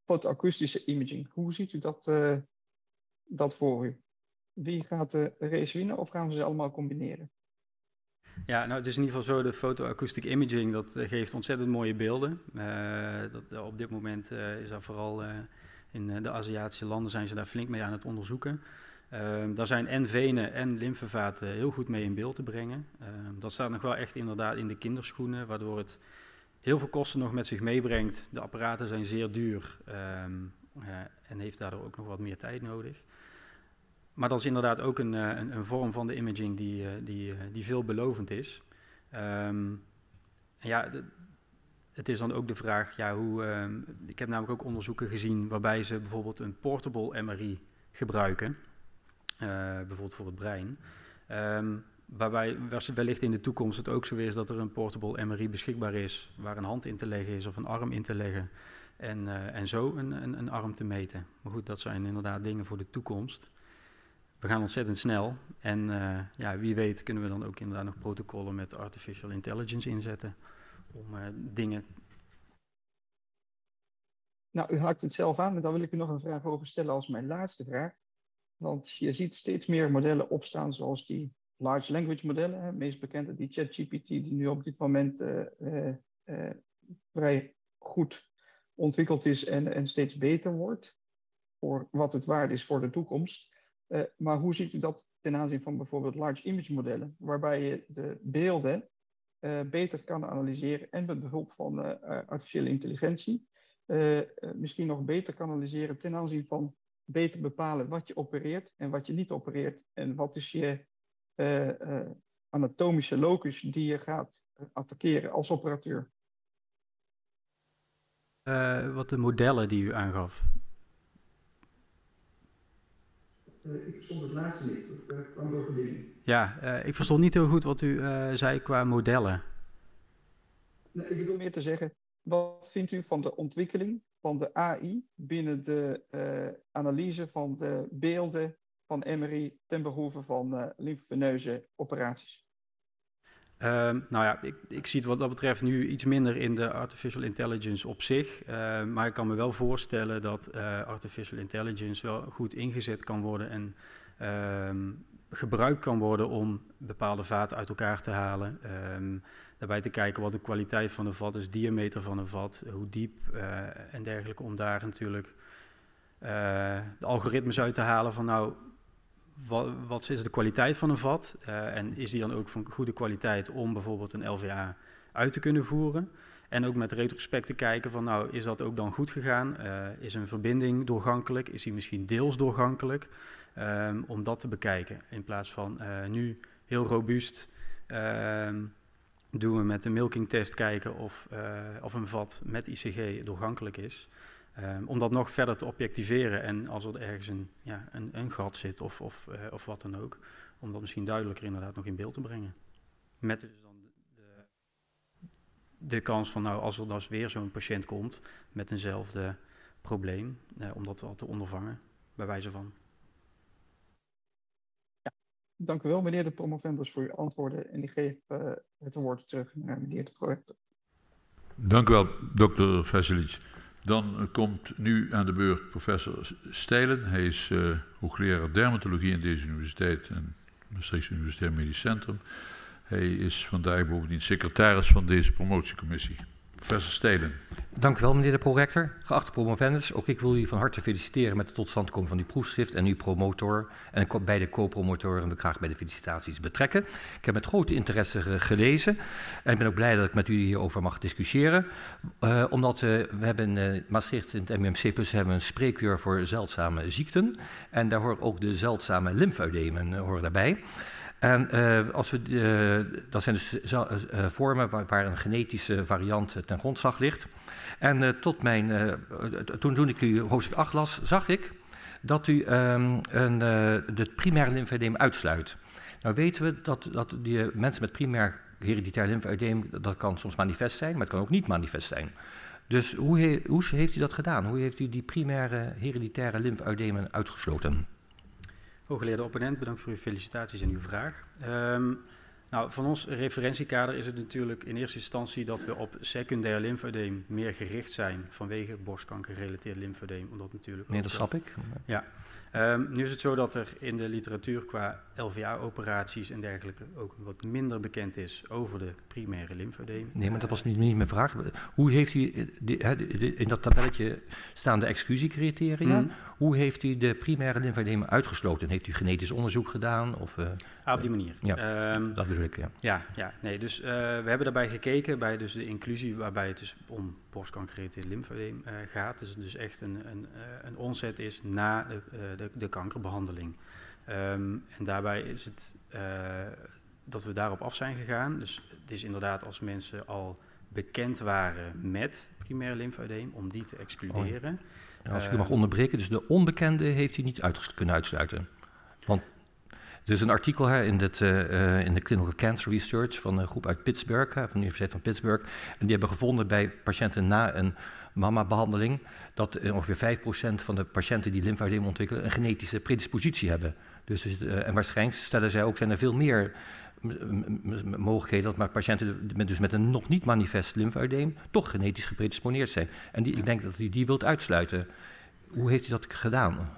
fotoacoustische imaging. Hoe ziet u dat, uh, dat voor u? Wie gaat de race winnen of gaan we ze allemaal combineren? Ja, nou, het is in ieder geval zo, de fotoacoustic imaging, dat uh, geeft ontzettend mooie beelden. Uh, dat, uh, op dit moment uh, is dat vooral uh, in uh, de Aziatische landen zijn ze daar flink mee aan het onderzoeken. Uh, daar zijn en venen en lymfevaten heel goed mee in beeld te brengen. Uh, dat staat nog wel echt inderdaad in de kinderschoenen, waardoor het heel veel kosten nog met zich meebrengt. De apparaten zijn zeer duur um, uh, en heeft daardoor ook nog wat meer tijd nodig. Maar dat is inderdaad ook een, een, een vorm van de imaging die, die, die veelbelovend is. Um, ja, de, het is dan ook de vraag, ja, hoe, um, ik heb namelijk ook onderzoeken gezien waarbij ze bijvoorbeeld een portable M R I gebruiken, uh, bijvoorbeeld voor het brein. Um, waarbij wellicht in de toekomst het ook zo is dat er een portable M R I beschikbaar is, waar een hand in te leggen is of een arm in te leggen en, uh, en zo een, een, een arm te meten. Maar goed, dat zijn inderdaad dingen voor de toekomst. We gaan ontzettend snel en uh, ja, wie weet kunnen we dan ook inderdaad nog protocollen met artificial intelligence inzetten om uh, dingen... Nou, u haakt het zelf aan, maar daar wil ik u nog een vraag over stellen als mijn laatste vraag. Want je ziet steeds meer modellen opstaan zoals die large language modellen, hè, meest bekende, die ChatGPT, die nu op dit moment uh, uh, uh, vrij goed ontwikkeld is en, en steeds beter wordt voor wat het waard is voor de toekomst. Uh, maar hoe ziet u dat ten aanzien van bijvoorbeeld large image modellen, waarbij je de beelden uh, beter kan analyseren en met behulp van uh, artificiële intelligentie uh, uh, misschien nog beter kan analyseren ten aanzien van beter bepalen wat je opereert en wat je niet opereert en wat is je uh, uh, anatomische locus die je gaat attackeren als operateur? Uh, wat de modellen die u aangaf? Ik verstond het laatste niet, dat kwam door verbinding. Ja, uh, ik verstond niet heel goed wat u uh, zei qua modellen. Nee, ik bedoel meer te zeggen, wat vindt u van de ontwikkeling van de A I binnen de uh, analyse van de beelden van M R I ten behoeve van uh, lymfoveneuze operaties? Uh, nou ja, ik, ik zie het wat dat betreft nu iets minder in de artificial intelligence op zich. Uh, maar ik kan me wel voorstellen dat uh, artificial intelligence wel goed ingezet kan worden en um, gebruikt kan worden om bepaalde vaten uit elkaar te halen. Um, daarbij te kijken wat de kwaliteit van een vat is, diameter van een vat, hoe diep uh, en dergelijke. Om daar natuurlijk uh, de algoritmes uit te halen van nou... Wat, wat is de kwaliteit van een vat uh, en is die dan ook van goede kwaliteit om bijvoorbeeld een L V A uit te kunnen voeren? En ook met retrospect te kijken van nou, is dat ook dan goed gegaan? Uh, is een verbinding doorgankelijk? Is die misschien deels doorgankelijk? Um, om dat te bekijken in plaats van uh, nu heel robuust um, doen we met de milking test kijken of, uh, of een vat met I C G doorgankelijk is. Um, om dat nog verder te objectiveren en als er ergens een, ja, een, een gat zit of, of, uh, of wat dan ook, om dat misschien duidelijker inderdaad nog in beeld te brengen. Met dus dan de, de kans van nou, als er dus weer zo'n patiënt komt met eenzelfde probleem, uh, om dat al te ondervangen, bij wijze van. Ja, dank u wel meneer de promovendus voor uw antwoorden en ik geef uh, het woord terug naar meneer de projector. Dank u wel dokter Vasilic. Dan komt nu aan de beurt professor Stijlen. Hij is uh, hoogleraar dermatologie aan deze universiteit en Maastricht Universitair Medisch Centrum. Hij is vandaag bovendien secretaris van deze promotiecommissie. Professor Stijlen. Dank u wel meneer de prorector. Geachte promovendus, ook ik wil u van harte feliciteren met de totstandkoming van uw proefschrift en uw promotor. En beide co-promotoren wil ik graag bij de felicitaties betrekken. Ik heb met grote interesse gelezen en ik ben ook blij dat ik met u hierover mag discussiëren. Uh, omdat uh, we hebben in uh, Maastricht in het M U M C plus hebben een spreekuur voor zeldzame ziekten. En daar horen ook de zeldzame lymfoedemen uh, horen daarbij. En uh, als we, uh, dat zijn dus uh, uh, vormen waar, waar een genetische variant ten grondslag ligt. En uh, tot mijn, uh, toen, toen ik u hoofdstuk acht las, zag ik dat u um, een, uh, het primaire lymfedeem uitsluit. Nou weten we dat, dat die mensen met primair hereditair lymfedeem, dat kan soms manifest zijn, maar het kan ook niet manifest zijn. Dus hoe, he, hoe heeft u dat gedaan? Hoe heeft u die primaire hereditaire lymfoedemen uitgesloten? Hooggeleerde opponent, bedankt voor uw felicitaties en uw vraag. Um, nou, van ons referentiekader is het natuurlijk in eerste instantie dat we op secundair lymfoedeem meer gericht zijn vanwege borstkanker-gerelateerd lymfoedeem. Omdat natuurlijk nee, dat snap ik. Ja. Um, nu is het zo dat er in de literatuur qua L V A-operaties en dergelijke ook wat minder bekend is over de primaire lymfoedeem. Nee, maar dat was niet, niet mijn vraag. Hoe heeft u, de, de, de, in dat tabelletje staan de exclusiecriteria, mm. hoe heeft u de primaire lymfoedeem uitgesloten? Heeft u genetisch onderzoek gedaan? Of, uh, ah, op die manier. Ja, um, dat bedoel ik, ja. Ja, ja nee, dus uh, we hebben daarbij gekeken bij dus de inclusie waarbij het dus om borstkankergerelateerd lymfoedeem uh, gaat. Dus het dus echt een, een, een onset is na de, de, de kankerbehandeling. Um, en daarbij is het uh, dat we daarop af zijn gegaan. Dus het is inderdaad als mensen al bekend waren met primair lymfoedeem, om die te excluderen. Oh. Ja, als ik u mag onderbreken, dus de onbekende heeft u niet uit, kunnen uitsluiten. Want er is een artikel hè, in, dit, uh, in de Clinical Cancer Research van een groep uit Pittsburgh, hè, van de Universiteit van Pittsburgh. En die hebben gevonden bij patiënten na een mammabehandeling dat uh, ongeveer vijf procent van de patiënten die lymfoedeem ontwikkelen een genetische predispositie hebben. Dus, uh, en waarschijnlijk stellen zij ook, zijn er veel meer mogelijkheden dat patiënten met, dus met een nog niet manifest lymfoedeem toch genetisch gepredisponeerd zijn. En die, ik denk dat u die wilt uitsluiten. Hoe heeft u dat gedaan?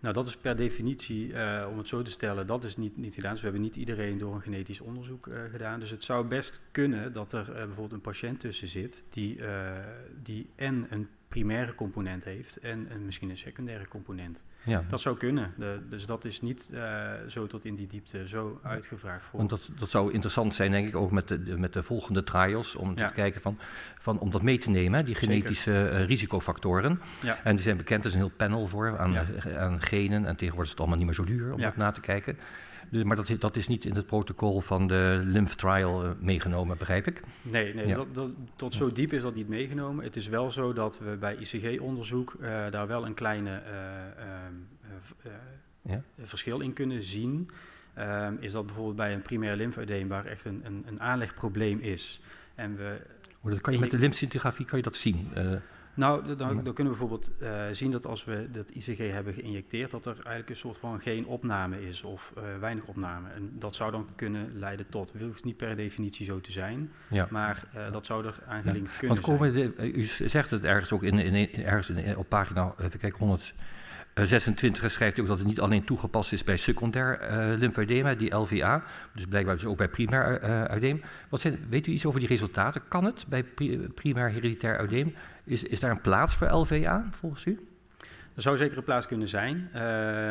Nou, dat is per definitie, uh, om het zo te stellen, dat is niet, niet gedaan. Dus we hebben niet iedereen door een genetisch onderzoek uh, gedaan. Dus het zou best kunnen dat er uh, bijvoorbeeld een patiënt tussen zit die, uh, die en een primaire component heeft en, en misschien een secundaire component. Ja. Dat zou kunnen. De, dus dat is niet uh, zo tot in die diepte zo uitgevraagd voor. Want dat, dat zou interessant zijn, denk ik, ook met de, de, met de volgende trials, om ja. te kijken van, van, om dat mee te nemen, die genetische uh, risicofactoren. Ja. En die zijn bekend, er is een heel panel voor aan, ja. uh, aan genen. En tegenwoordig is het allemaal niet meer zo duur om ja. dat na te kijken. Dus, maar dat, dat is niet in het protocol van de LymphTrial uh, meegenomen, begrijp ik? Nee, nee ja. dat, dat, tot zo diep is dat niet meegenomen. Het is wel zo dat we bij I C G-onderzoek uh, daar wel een kleine uh, uh, uh, ja? verschil in kunnen zien. Uh, is dat bijvoorbeeld bij een primair lymfoedeem waar echt een, een, een aanlegprobleem is. En we, oh, dat kan je met de lymfscintigrafie kan je dat zien? Uh, Nou, dan, dan kunnen we bijvoorbeeld uh, zien dat als we dat I C G hebben geïnjecteerd, dat er eigenlijk een soort van geen opname is of uh, weinig opname. En dat zou dan kunnen leiden tot, het hoeft niet per definitie zo te zijn, ja. maar uh, dat zou er aan gelinkt ja. kunnen Want, zijn. De, u zegt het ergens ook in, in, ergens in, op pagina, even kijken, honderdzesentwintig schrijft u ook dat het niet alleen toegepast is bij secundair uh, lymfoedema, die L V A, dus blijkbaar dus ook bij primair uh, uideem. Wat zijn, weet u iets over die resultaten? Kan het bij pri primair hereditair uideem? Is, is daar een plaats voor L V A volgens u? Er zou zeker een plaats kunnen zijn.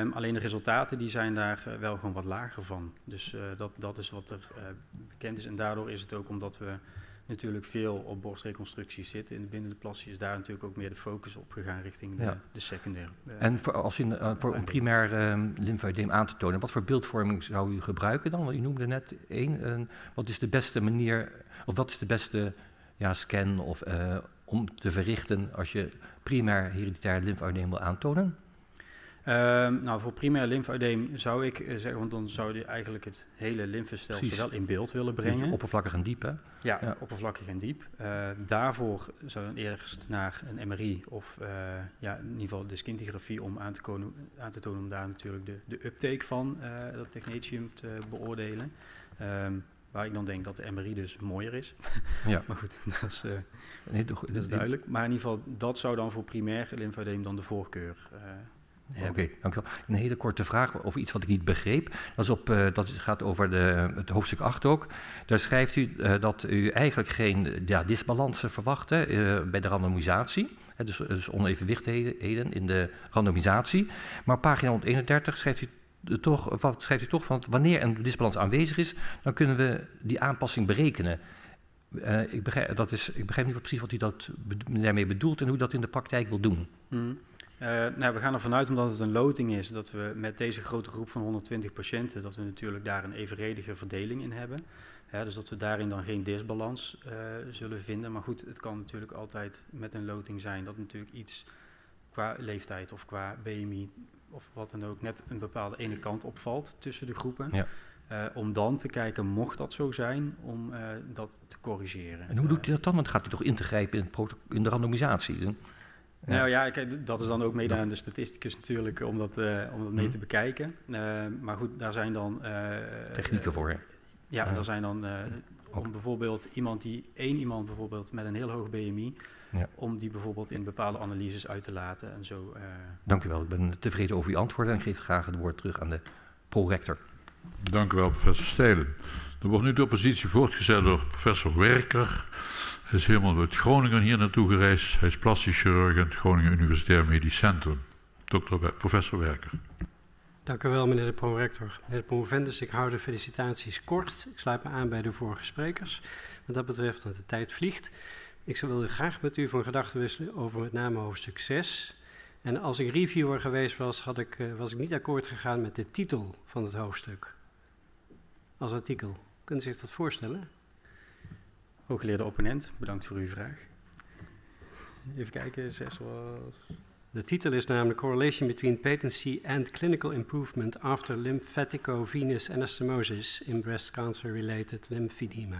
Uh, alleen de resultaten die zijn daar uh, wel gewoon wat lager van. Dus uh, dat, dat is wat er uh, bekend is. En daardoor is het ook omdat we natuurlijk veel op borstreconstructies zitten. In de binnenplassie is daar natuurlijk ook meer de focus op gegaan richting de, ja. de secundaire. Uh, en voor, als u uh, voor een primair uh, lymfoedeem aan te tonen, wat voor beeldvorming zou u gebruiken dan? Want u noemde net één. Uh, wat is de beste manier, of wat is de beste ja, scan of... Uh, om te verrichten als je primair hereditair lymfoedeem wil aantonen? Uh, nou, voor primair lymfoedeem zou ik uh, zeggen, want dan zou je eigenlijk het hele lymfestelsel wel in beeld willen brengen. Dus oppervlakkig en diep, hè? Ja, ja. oppervlakkig en diep. Uh, daarvoor zou dan eerst naar een M R I of uh, ja, in ieder geval de scintigrafie om aan te, konen, aan te tonen, om daar natuurlijk de, de uptake van uh, dat technetium te beoordelen. Um, Waar ik dan denk dat de M R I dus mooier is. Ja. Maar goed, dat is, uh, nee, toch, dat is duidelijk. Maar in ieder geval, dat zou dan voor primair lymfoedeem dan de voorkeur uh, hebben. Oké, okay, dank u wel. Een hele korte vraag over iets wat ik niet begreep. Dat, is op, uh, dat gaat over de, het hoofdstuk acht ook. Daar schrijft u uh, dat u eigenlijk geen ja, disbalansen verwacht hè, uh, bij de randomisatie. Hè, dus, dus onevenwichtigheden in de randomisatie. Maar op pagina honderdeenendertig schrijft u... Toch, wat schrijft u toch van, wanneer een disbalans aanwezig is, dan kunnen we die aanpassing berekenen. Uh, ik, begrijp, dat is, ik begrijp niet precies wat u dat be- daarmee bedoelt en hoe dat in de praktijk wil doen. Mm. Uh, nou, we gaan ervan uit, omdat het een loting is, dat we met deze grote groep van honderdtwintig patiënten, dat we natuurlijk daar een evenredige verdeling in hebben. Ja, dus dat we daarin dan geen disbalans uh, zullen vinden. Maar goed, het kan natuurlijk altijd met een loting zijn dat natuurlijk iets qua leeftijd of qua B M I... of wat dan ook, net een bepaalde ene kant opvalt tussen de groepen. Ja. Uh, om dan te kijken, mocht dat zo zijn, om uh, dat te corrigeren. En hoe doet u dat dan? Want gaat u toch ingrijpen in, in de randomisatie? Ja. Nou ja, kijk, dat is dan ook mede aan de statisticus natuurlijk om dat, uh, om dat mee hmm. te bekijken. Uh, maar goed, daar zijn dan... Uh, Technieken voor, hè? Ja, daar zijn dan... Uh, om bijvoorbeeld iemand die, één iemand bijvoorbeeld met een heel hoog B M I... Ja. Om die bijvoorbeeld in bepaalde analyses uit te laten en zo. Uh... Dank u wel, ik ben tevreden over uw antwoorden en geef graag het woord terug aan de prorector. Dank u wel, professor Stijlen. Er wordt nu de oppositie voortgezet door professor Werker. Hij is helemaal uit Groningen hier naartoe gereisd. Hij is plastisch chirurg aan het Groningen Universitair Medisch Centrum. Dokter, professor Werker. Dank u wel, meneer de prorector. Meneer de promovendus, ik hou de felicitaties kort. Ik sluit me aan bij de vorige sprekers. Wat dat betreft, want de tijd vliegt. Ik wil graag met u van gedachten wisselen over met name hoofdstuk zes. En als ik reviewer geweest was, had ik, was ik niet akkoord gegaan met de titel van het hoofdstuk. Als artikel. Kunt u zich dat voorstellen? Hooggeleerde opponent, bedankt voor uw vraag. Even kijken, zes was... De titel is namelijk Correlation between Patency and Clinical Improvement after lymphatico-venous anastomosis in breast cancer-related lymphedema.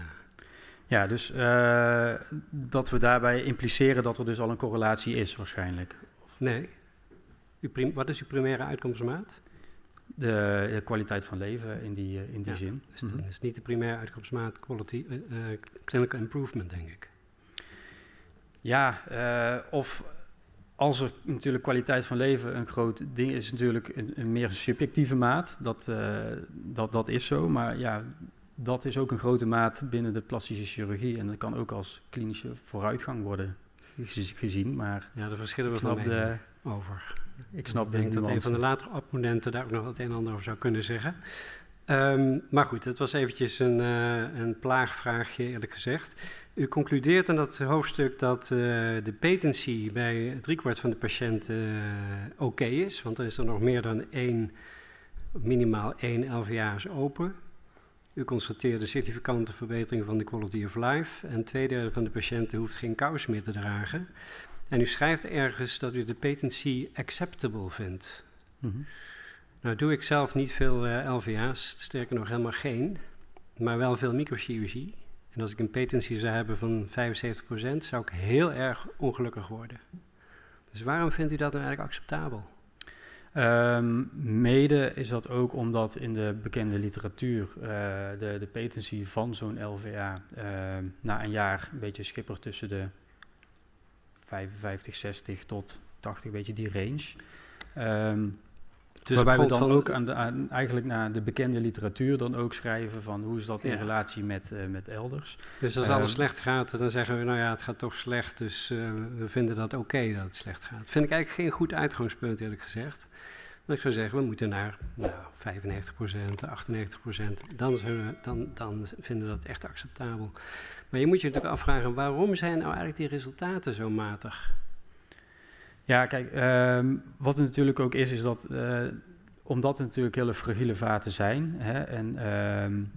Ja, dus uh, dat we daarbij impliceren dat er dus al een correlatie is waarschijnlijk. Nee. U wat is uw primaire uitkomstmaat? De, de kwaliteit van leven in die, in die ja, zin. Dus mm-hmm. dat is niet de primaire uitkomstmaat, quality, uh, clinical improvement, denk ik. Ja, uh, of als er natuurlijk kwaliteit van leven een groot ding is, natuurlijk een, een meer subjectieve maat. Dat, uh, dat, dat is zo, maar ja... Dat is ook een grote maat binnen de plastische chirurgie en dat kan ook als klinische vooruitgang worden gezien, maar... Ja, daar verschillen we van de, over. Ik snap ik denk de dat een van de latere opponenten daar ook nog het een en ander over zou kunnen zeggen. Um, maar goed, het was eventjes een, uh, een plaagvraagje eerlijk gezegd. U concludeert in dat hoofdstuk dat uh, de patency bij driekwart van de patiënten uh, oké okay is, want er is er nog meer dan één, minimaal één L V A is open. U constateerde significante verbetering van de quality of life en twee derde van de patiënten hoeft geen kous meer te dragen. En u schrijft ergens dat u de patency acceptable vindt. Mm-hmm. Nou doe ik zelf niet veel uh, L V A's, sterker nog helemaal geen, maar wel veel microchirurgie. En als ik een patency zou hebben van vijfenzeventig procent zou ik heel erg ongelukkig worden. Dus waarom vindt u dat nou eigenlijk acceptabel? Um, mede is dat ook omdat in de bekende literatuur uh, de, de patency van zo'n L V A uh, na een jaar een beetje schippert tussen de vijfenvijftig, zestig tot tachtig, een beetje die range. Um, dus waarbij we dan ook aan de, aan, eigenlijk naar de bekende literatuur dan ook schrijven van hoe is dat in ja. relatie met, uh, met elders. Dus als um, alles slecht gaat, dan zeggen we nou ja, het gaat toch slecht, dus uh, we vinden dat oké okay dat het slecht gaat. Vind ik eigenlijk geen goed uitgangspunt eerlijk gezegd. Maar ik zou zeggen, we moeten naar nou, vijfennegentig procent, achtennegentig procent, dan, we, dan, dan vinden we dat echt acceptabel. Maar je moet je natuurlijk afvragen, waarom zijn nou eigenlijk die resultaten zo matig? Ja, kijk, um, wat het natuurlijk ook is, is dat, uh, omdat het natuurlijk hele fragiele vaten zijn, hè, en um,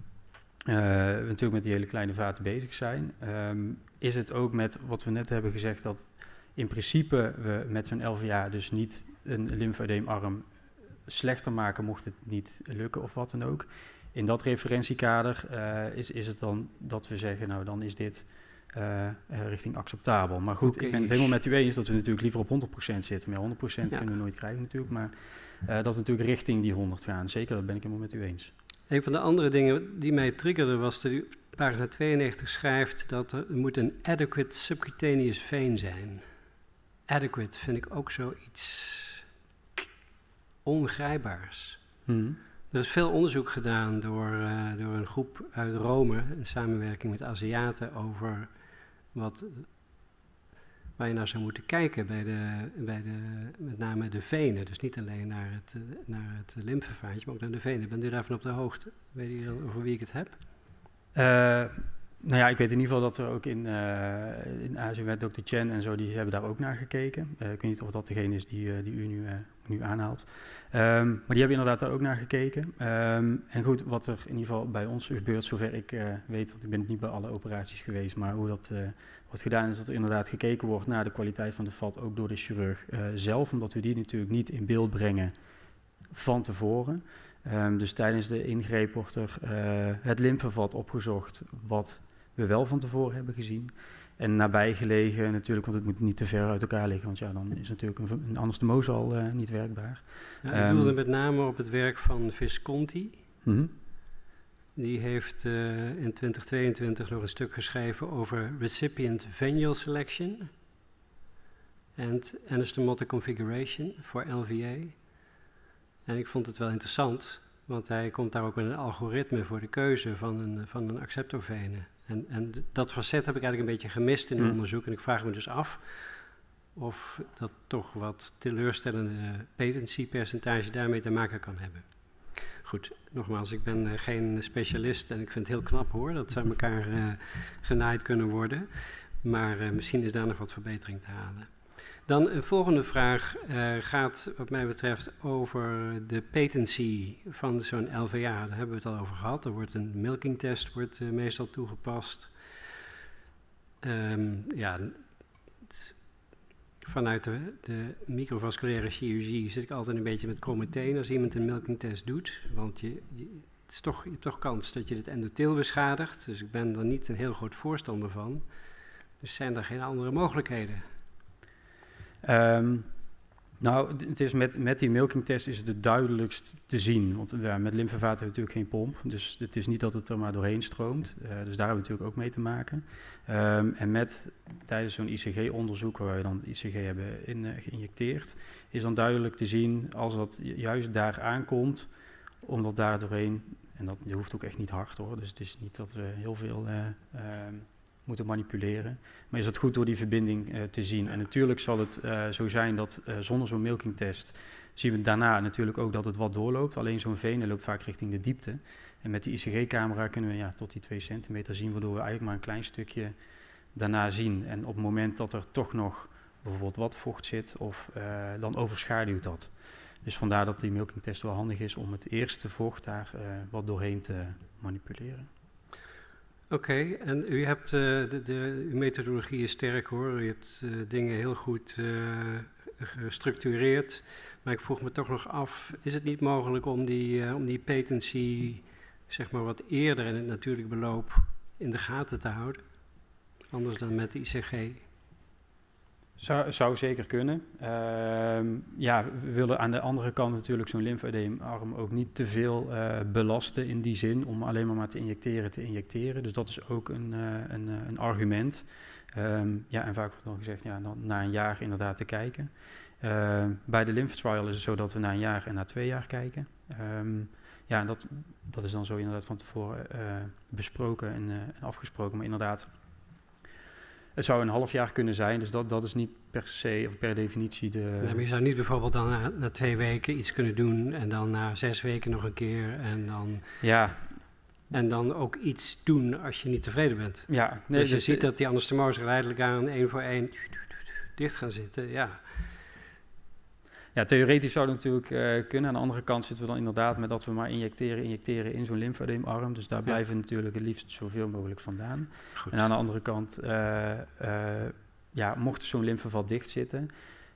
uh, we natuurlijk met die hele kleine vaten bezig zijn, um, is het ook met wat we net hebben gezegd, dat in principe we met zo'n L V A dus niet een lymfoedeemarm slechter maken, mocht het niet lukken of wat dan ook. In dat referentiekader uh, is, is het dan dat we zeggen, nou dan is dit... Uh, richting acceptabel. Maar goed, okay, ik ben het helemaal met u eens dat we natuurlijk liever op honderd procent zitten. Maar honderd procent ja. kunnen we nooit krijgen natuurlijk, maar uh, dat is natuurlijk richting die honderd gaan. Zeker, dat ben ik helemaal met u eens. Een van de andere dingen die mij triggerde was dat u op pagina tweeënnegentig schrijft dat er moet een adequate subcutaneous vein zijn. Adequate vind ik ook zoiets ongrijpbaars. Hmm. Er is veel onderzoek gedaan door, uh, door een groep uit Rome in samenwerking met Aziaten over wat, waar je naar zou moeten kijken bij de, bij de, met name de venen. Dus niet alleen naar het, naar het lymfevaantje, maar ook naar de venen. Bent u daarvan op de hoogte? Weet u dan over wie ik het heb? Uh, nou ja, ik weet in ieder geval dat er ook in, uh, in Azië met dokter Chen en zo, die hebben daar ook naar gekeken. Uh, ik weet niet of dat degene is die, uh, die u nu... Uh, nu aanhaalt. Um, maar die hebben inderdaad daar ook naar gekeken. Um, en goed, wat er in ieder geval bij ons gebeurt, zover ik uh, weet, want ik ben niet bij alle operaties geweest, maar hoe dat uh, wordt gedaan is dat er inderdaad gekeken wordt naar de kwaliteit van de vat, ook door de chirurg uh, zelf, omdat we die natuurlijk niet in beeld brengen van tevoren. Um, dus tijdens de ingreep wordt er uh, het lymfevat opgezocht, wat we wel van tevoren hebben gezien. En nabij gelegen natuurlijk, want het moet niet te ver uit elkaar liggen, want ja, dan is natuurlijk een, een anastomose al uh, niet werkbaar. Nou, ik um, doelde met name op het werk van Visconti. Mm-hmm. Die heeft uh, in twintig tweeëntwintig nog een stuk geschreven over recipient venule selection and anastomotic configuration voor L V A. En ik vond het wel interessant, want hij komt daar ook met een algoritme voor de keuze van een, van een acceptorvene. En, en dat facet heb ik eigenlijk een beetje gemist in het mm. onderzoek. En ik vraag me dus af of dat toch wat teleurstellende patency-percentage daarmee te maken kan hebben. Goed, nogmaals, ik ben uh, geen specialist en ik vind het heel knap hoor dat ze aan elkaar uh, genaaid kunnen worden. Maar uh, misschien is daar nog wat verbetering te halen. Dan een volgende vraag uh, gaat wat mij betreft over de patency van zo'n L V A. Daar hebben we het al over gehad. Er wordt een milking test wordt, uh, meestal toegepast. Um, ja, vanuit de, de microvasculaire chirurgie zit ik altijd een beetje met kromme teen als iemand een milking test doet. Want je, je, het is toch, je hebt toch kans dat je het endotheel beschadigt. Dus ik ben er niet een heel groot voorstander van. Dus zijn er geen andere mogelijkheden? Um, nou, het is met, met die milkingtest is het het duidelijkst te zien. Want ja, met lymfevaten hebben we natuurlijk geen pomp. Dus het is niet dat het er maar doorheen stroomt. Uh, dus daar hebben we natuurlijk ook mee te maken. Um, en met tijdens zo'n I C G-onderzoek, waar we dan I C G hebben in, uh, geïnjecteerd, is dan duidelijk te zien als dat juist daar aankomt, omdat daar doorheen, en dat hoeft ook echt niet hard hoor, dus het is niet dat we heel veel... Uh, um, moeten manipuleren, maar is dat goed door die verbinding uh, te zien. En natuurlijk zal het uh, zo zijn dat uh, zonder zo'n milkingtest zien we daarna natuurlijk ook dat het wat doorloopt. Alleen zo'n venen loopt vaak richting de diepte. En met die I C G-camera kunnen we ja, tot die twee centimeter zien, waardoor we eigenlijk maar een klein stukje daarna zien. En op het moment dat er toch nog bijvoorbeeld wat vocht zit, of uh, dan overschaduwt dat. Dus vandaar dat die milkingtest wel handig is om het eerste vocht daar uh, wat doorheen te manipuleren. Oké, okay, en u hebt, uh, de, de uw methodologie is sterk hoor, u hebt uh, dingen heel goed uh, gestructureerd, maar ik vroeg me toch nog af, is het niet mogelijk om die, uh, om die patency zeg maar wat eerder in het natuurlijk beloop in de gaten te houden, anders dan met de I C G? Zou, zou zeker kunnen. Uh, ja, we willen aan de andere kant natuurlijk zo'n lymfedeemarm ook niet te veel uh, belasten in die zin om alleen maar, maar te injecteren, te injecteren. Dus dat is ook een, uh, een, uh, een argument. Um, ja, en vaak wordt dan gezegd, ja, dan na een jaar inderdaad te kijken. Uh, bij de LymphTrial is het zo dat we na een jaar en na twee jaar kijken. Um, ja, dat, dat is dan zo inderdaad van tevoren uh, besproken en, uh, en afgesproken, maar inderdaad... Het zou een half jaar kunnen zijn, dus dat, dat is niet per se of per definitie de... Nee, maar je zou niet bijvoorbeeld dan na, na twee weken iets kunnen doen en dan na zes weken nog een keer en dan... Ja. En dan ook iets doen als je niet tevreden bent. Ja. Nee, dus je ziet dat die anastomose geleidelijk aan één voor één dicht gaan zitten, ja. Ja, theoretisch zou dat natuurlijk uh, kunnen. Aan de andere kant zitten we dan inderdaad met dat we maar injecteren, injecteren in zo'n lymfedeemarm. Dus daar ja. blijven we natuurlijk het liefst zoveel mogelijk vandaan. Goed. En aan de andere kant, uh, uh, ja, mocht zo'n lymfevat dicht zitten,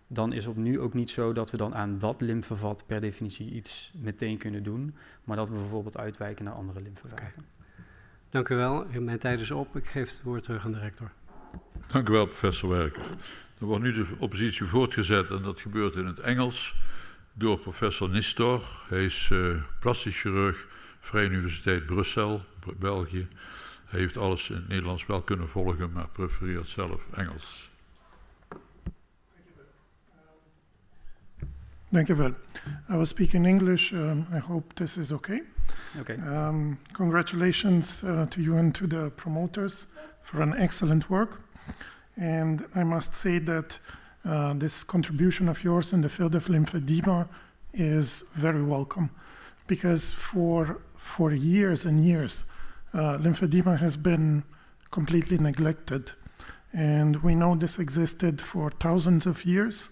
dan is het nu ook niet zo dat we dan aan dat lymfevat per definitie iets meteen kunnen doen. Maar dat we bijvoorbeeld uitwijken naar andere lymfevaten. Okay. Dank u wel. Mijn tijd is op. Ik geef het woord terug aan de rector. Dank u wel, professor Werker. Er wordt nu de oppositie voortgezet en dat gebeurt in het Engels door professor Nistor. Hij is uh, plastisch chirurg, Vrije Universiteit Brussel, België. Hij heeft alles in het Nederlands wel kunnen volgen, maar prefereert zelf Engels. Thank you, well. I will speak in English. Um, I hope this is okay. Okay. Um, congratulations uh, to you and to the promoters for an excellent work. And I must say that uh, this contribution of yours in the field of lymphedema is very welcome, because for, for years and years, uh, lymphedema has been completely neglected. And we know this existed for thousands of years.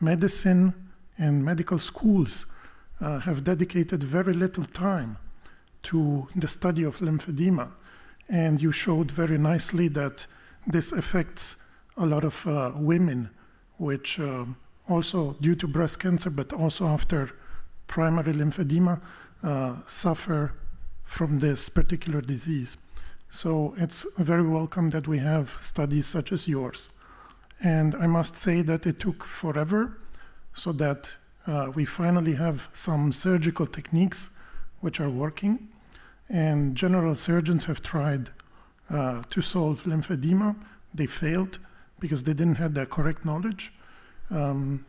Medicine and medical schools uh, have dedicated very little time to the study of lymphedema. And you showed very nicely that this affects a lot of uh, women, which um, also due to breast cancer, but also after primary lymphedema, uh, suffer from this particular disease. So it's very welcome that we have studies such as yours. And I must say that it took forever so that uh, we finally have some surgical techniques which are working. And general surgeons have tried uh, to solve lymphedema. They failed because they didn't have the correct knowledge. Um,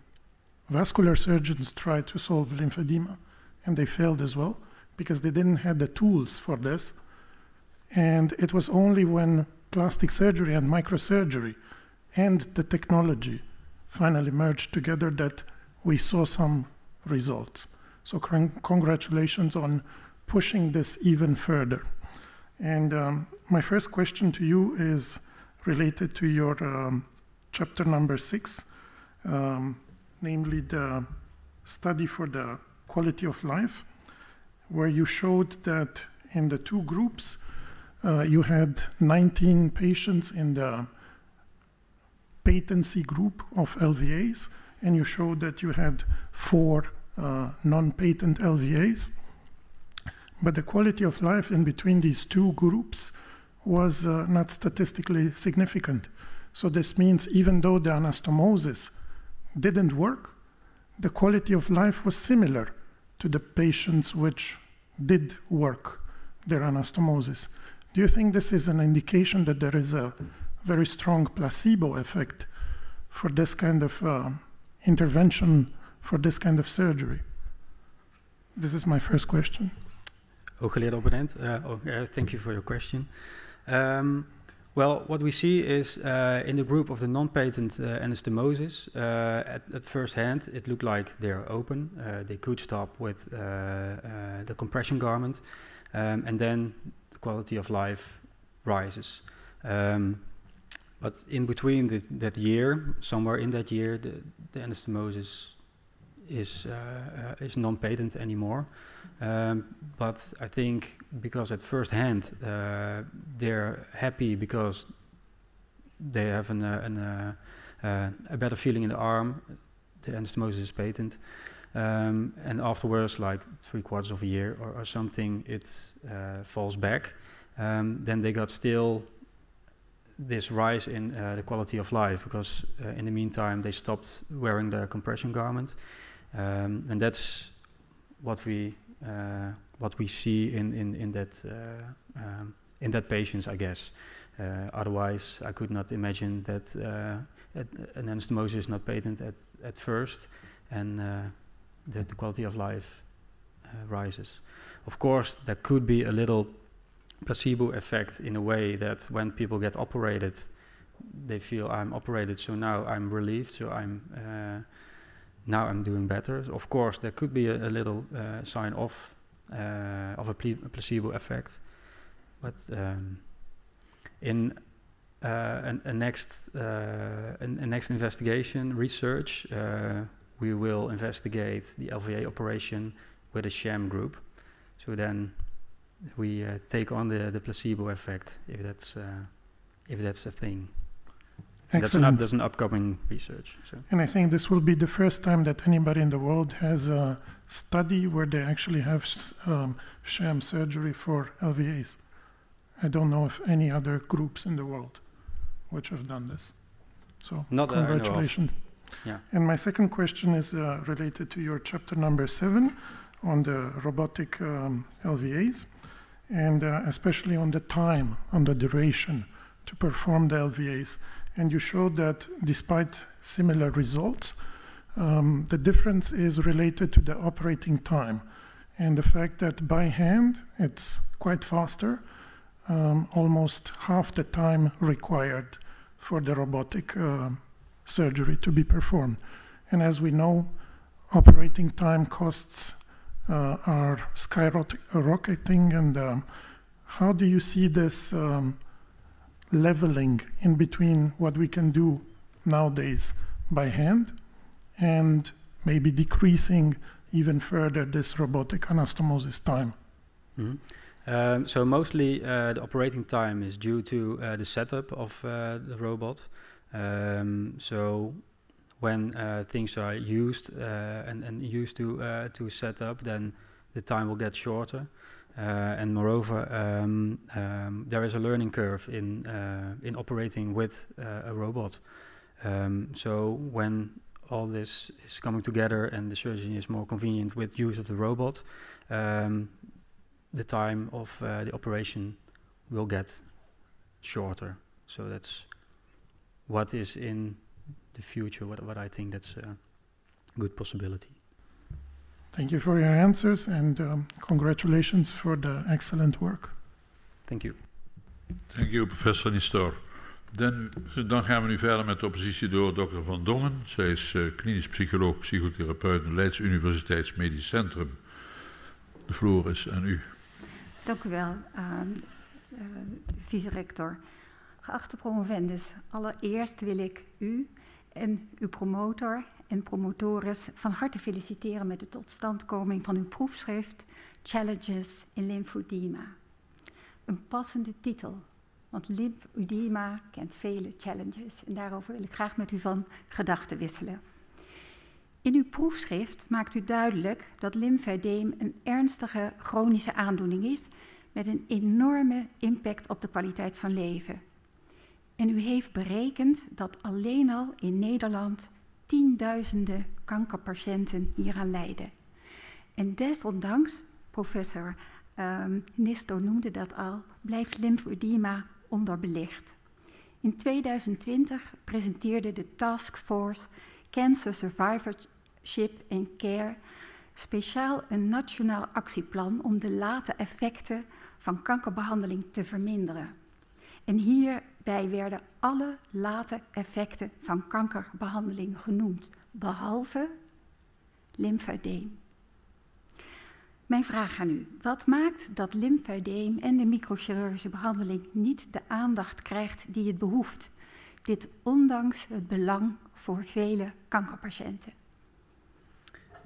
vascular surgeons tried to solve lymphedema and they failed as well because they didn't have the tools for this. And it was only when plastic surgery and microsurgery and the technology finally merged together that we saw some results. So congratulations on pushing this even further. And um, my first question to you is related to your um, chapter number six, um, namely the study for the quality of life, where you showed that in the two groups, uh, you had nineteen patients in the patency group of L V A's, and you showed that you had four uh, non-patent L V A's. But the quality of life in between these two groups was uh, not statistically significant. So this means even though the anastomosis didn't work, the quality of life was similar to the patients which did work their anastomosis. Do you think this is an indication that there is a very strong placebo effect for this kind of uh, intervention, for this kind of surgery? This is my first question. Hooggeleerde opponent, uh, okay, thank you for your question. Um, well, what we see is uh, in the group of the non-patent uh, anastomosis, uh, at, at first hand, it looked like they're open. Uh, they could stop with uh, uh, the compression garment, um, and then the quality of life rises. Um, but in between the, that year, somewhere in that year, the, the anastomosis is, uh, uh, is non-patent anymore. Um, but I think because at first hand uh, they're happy because they have an, uh, an, uh, uh, a better feeling in the arm, the anastomosis is patent, um, and afterwards, like three quarters of a year or, or something, it uh, falls back. Um, then they got still this rise in uh, the quality of life because uh, in the meantime they stopped wearing the compression garment, um, and that's what we uh, what we see in in in that uh, um, in that patients, I guess. Uh, otherwise, I could not imagine that uh, at, an anastomosis is not patent at at first, and uh, that the quality of life uh, rises. Of course, there could be a little placebo effect in a way that when people get operated, they feel I'm operated, so now I'm relieved, so I'm. Uh, Now I'm doing better. So of course, there could be a, a little uh, sign off uh, of a, a placebo effect, but um, in uh, an, a next uh, an, a next investigation research, uh, we will investigate the L V A operation with a sham group. So then we uh, take on the, the placebo effect if that's uh, if that's a thing. That's an, up, that's an upcoming research. So. And I think this will be the first time that anybody in the world has a study where they actually have um, sham surgery for L V A's. I don't know of any other groups in the world which have done this. So not congratulations. Yeah. And my second question is uh, related to your chapter number seven on the robotic um, L V A's, and uh, especially on the time, on the duration to perform the L V A's. And you showed that despite similar results, um, the difference is related to the operating time and the fact that by hand, it's quite faster, um, almost half the time required for the robotic uh, surgery to be performed. And as we know, operating time costs uh, are skyrocketing. And um, how do you see this um, leveling in between what we can do nowadays by hand and maybe decreasing even further this robotic anastomosis time? Mm-hmm. um, so mostly uh, the operating time is due to uh, the setup of uh, the robot. Um, so when uh, things are used uh, and, and used to uh, to set up, then the time will get shorter. Uh, and moreover, um, um, there is a learning curve in, uh, in operating with uh, a robot. Um, so when all this is coming together and the surgeon is more convenient with use of the robot, um, the time of uh, the operation will get shorter. So that's what is in the future, what, what I think that's a good possibility. Thank you for your answers and um, congratulations for the excellent work. Thank you. Thank you, Professor Nistor. Dan, dan gaan we nu verder met de oppositie door dokter Van Dongen. Zij is uh, klinisch psycholoog, psychotherapeut in Leids Universiteits Medisch Centrum. De vloer is aan u. Dank u wel, uh, uh, vice-rector. Geachte promovendus, allereerst wil ik u en uw promotor en promotoris van harte feliciteren met de totstandkoming van uw proefschrift Challenges in Lymphedema. Een passende titel, want lymphedema kent vele challenges en daarover wil ik graag met u van gedachten wisselen. In uw proefschrift maakt u duidelijk dat lymfedeem een ernstige chronische aandoening is met een enorme impact op de kwaliteit van leven. En u heeft berekend dat alleen al in Nederland tienduizenden kankerpatiënten hieraan lijden. En desondanks, professor um, Nistor noemde dat al, blijft lymphedema onderbelicht. In tweeduizend twintig presenteerde de Taskforce Cancer Survivorship and Care speciaal een nationaal actieplan om de late effecten van kankerbehandeling te verminderen. En hierbij werden alle late effecten van kankerbehandeling genoemd, behalve lymfedeem. Mijn vraag aan u, wat maakt dat lymfedeem en de microchirurgische behandeling niet de aandacht krijgt die het behoeft? Dit ondanks het belang voor vele kankerpatiënten.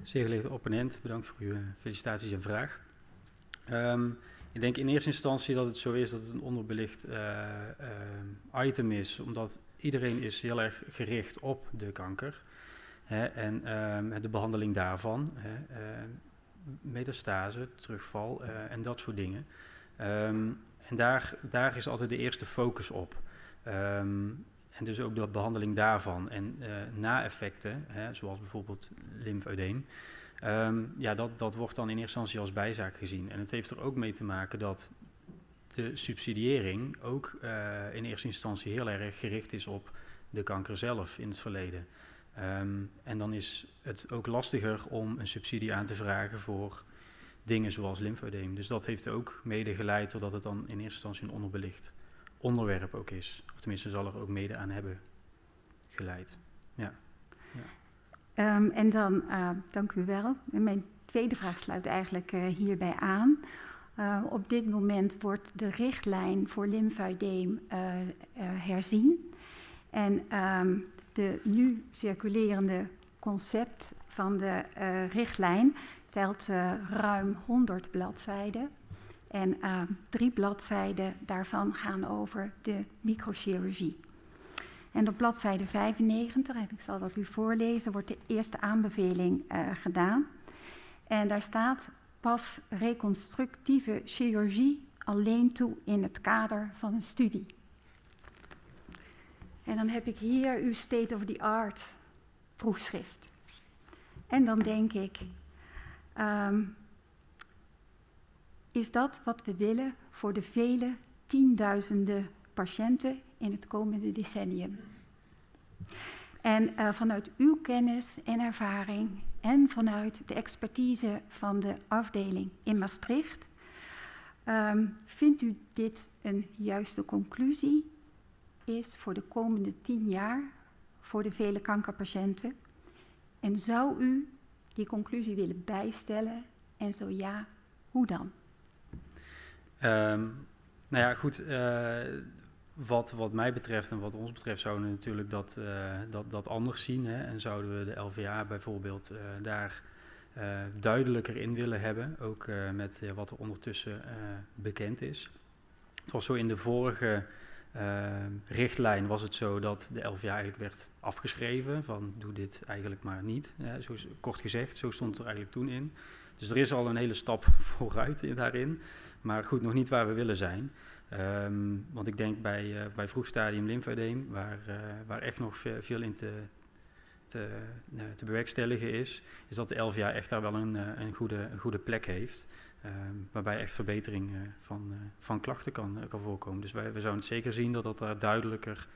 Zeer geleerde opponent, bedankt voor uw felicitaties en vraag. Um, Ik denk in eerste instantie dat het zo is dat het een onderbelicht uh, uh, item is, omdat iedereen is heel erg gericht op de kanker, hè, en um, de behandeling daarvan, hè, uh, metastase, terugval uh, en dat soort dingen. Um, en daar, daar is altijd de eerste focus op. Um, en dus ook de behandeling daarvan en uh, na-effecten, hè, zoals bijvoorbeeld lymfedeem. Um, ja, dat, dat wordt dan in eerste instantie als bijzaak gezien. En het heeft er ook mee te maken dat de subsidiëring ook uh, in eerste instantie heel erg gericht is op de kanker zelf in het verleden. Um, en dan is het ook lastiger om een subsidie aan te vragen voor dingen zoals lymfedeem. Dus dat heeft ook mede geleid totdat het dan in eerste instantie een onderbelicht onderwerp ook is. Of tenminste zal er ook mede aan hebben geleid. Ja. Ja. Um, en dan, uh, dank u wel. Mijn tweede vraag sluit eigenlijk uh, hierbij aan. Uh, op dit moment wordt de richtlijn voor lymfedeem uh, uh, herzien. En um, de nu circulerende concept van de uh, richtlijn telt uh, ruim honderd bladzijden. En uh, drie bladzijden daarvan gaan over de microchirurgie. En op bladzijde vijfennegentig, en ik zal dat u voorlezen, wordt de eerste aanbeveling uh, gedaan. En daar staat, pas reconstructieve chirurgie alleen toe in het kader van een studie. En dan heb ik hier uw state-of-the-art proefschrift. En dan denk ik, um, is dat wat we willen voor de vele tienduizenden patiënten in het komende decennium? En uh, vanuit uw kennis en ervaring en vanuit de expertise van de afdeling in Maastricht, um, vindt u dit een juiste conclusie is voor de komende tien jaar voor de vele kankerpatiënten? En zou u die conclusie willen bijstellen? En zo ja, hoe dan? Um, nou ja, goed... Uh... Wat, wat mij betreft en wat ons betreft zouden we natuurlijk dat, uh, dat, dat anders zien, hè? En zouden we de L V A bijvoorbeeld uh, daar uh, duidelijker in willen hebben, ook uh, met uh, wat er ondertussen uh, bekend is. Het was zo in de vorige uh, richtlijn was het zo dat de L V A eigenlijk werd afgeschreven van doe dit eigenlijk maar niet, hè? Zo, kort gezegd, zo stond het er eigenlijk toen in. Dus er is al een hele stap vooruit in, daarin. Maar goed, nog niet waar we willen zijn. Um, want ik denk bij, uh, bij vroegstadium lymfoedeem, waar, uh, waar echt nog veel in te, te, uh, te bewerkstelligen is, is dat de Elvia echt daar wel een, een, goede, een goede plek heeft. Um, waarbij echt verbetering uh, van, uh, van klachten kan, kan voorkomen. Dus wij, we zouden het zeker zien dat dat daar duidelijker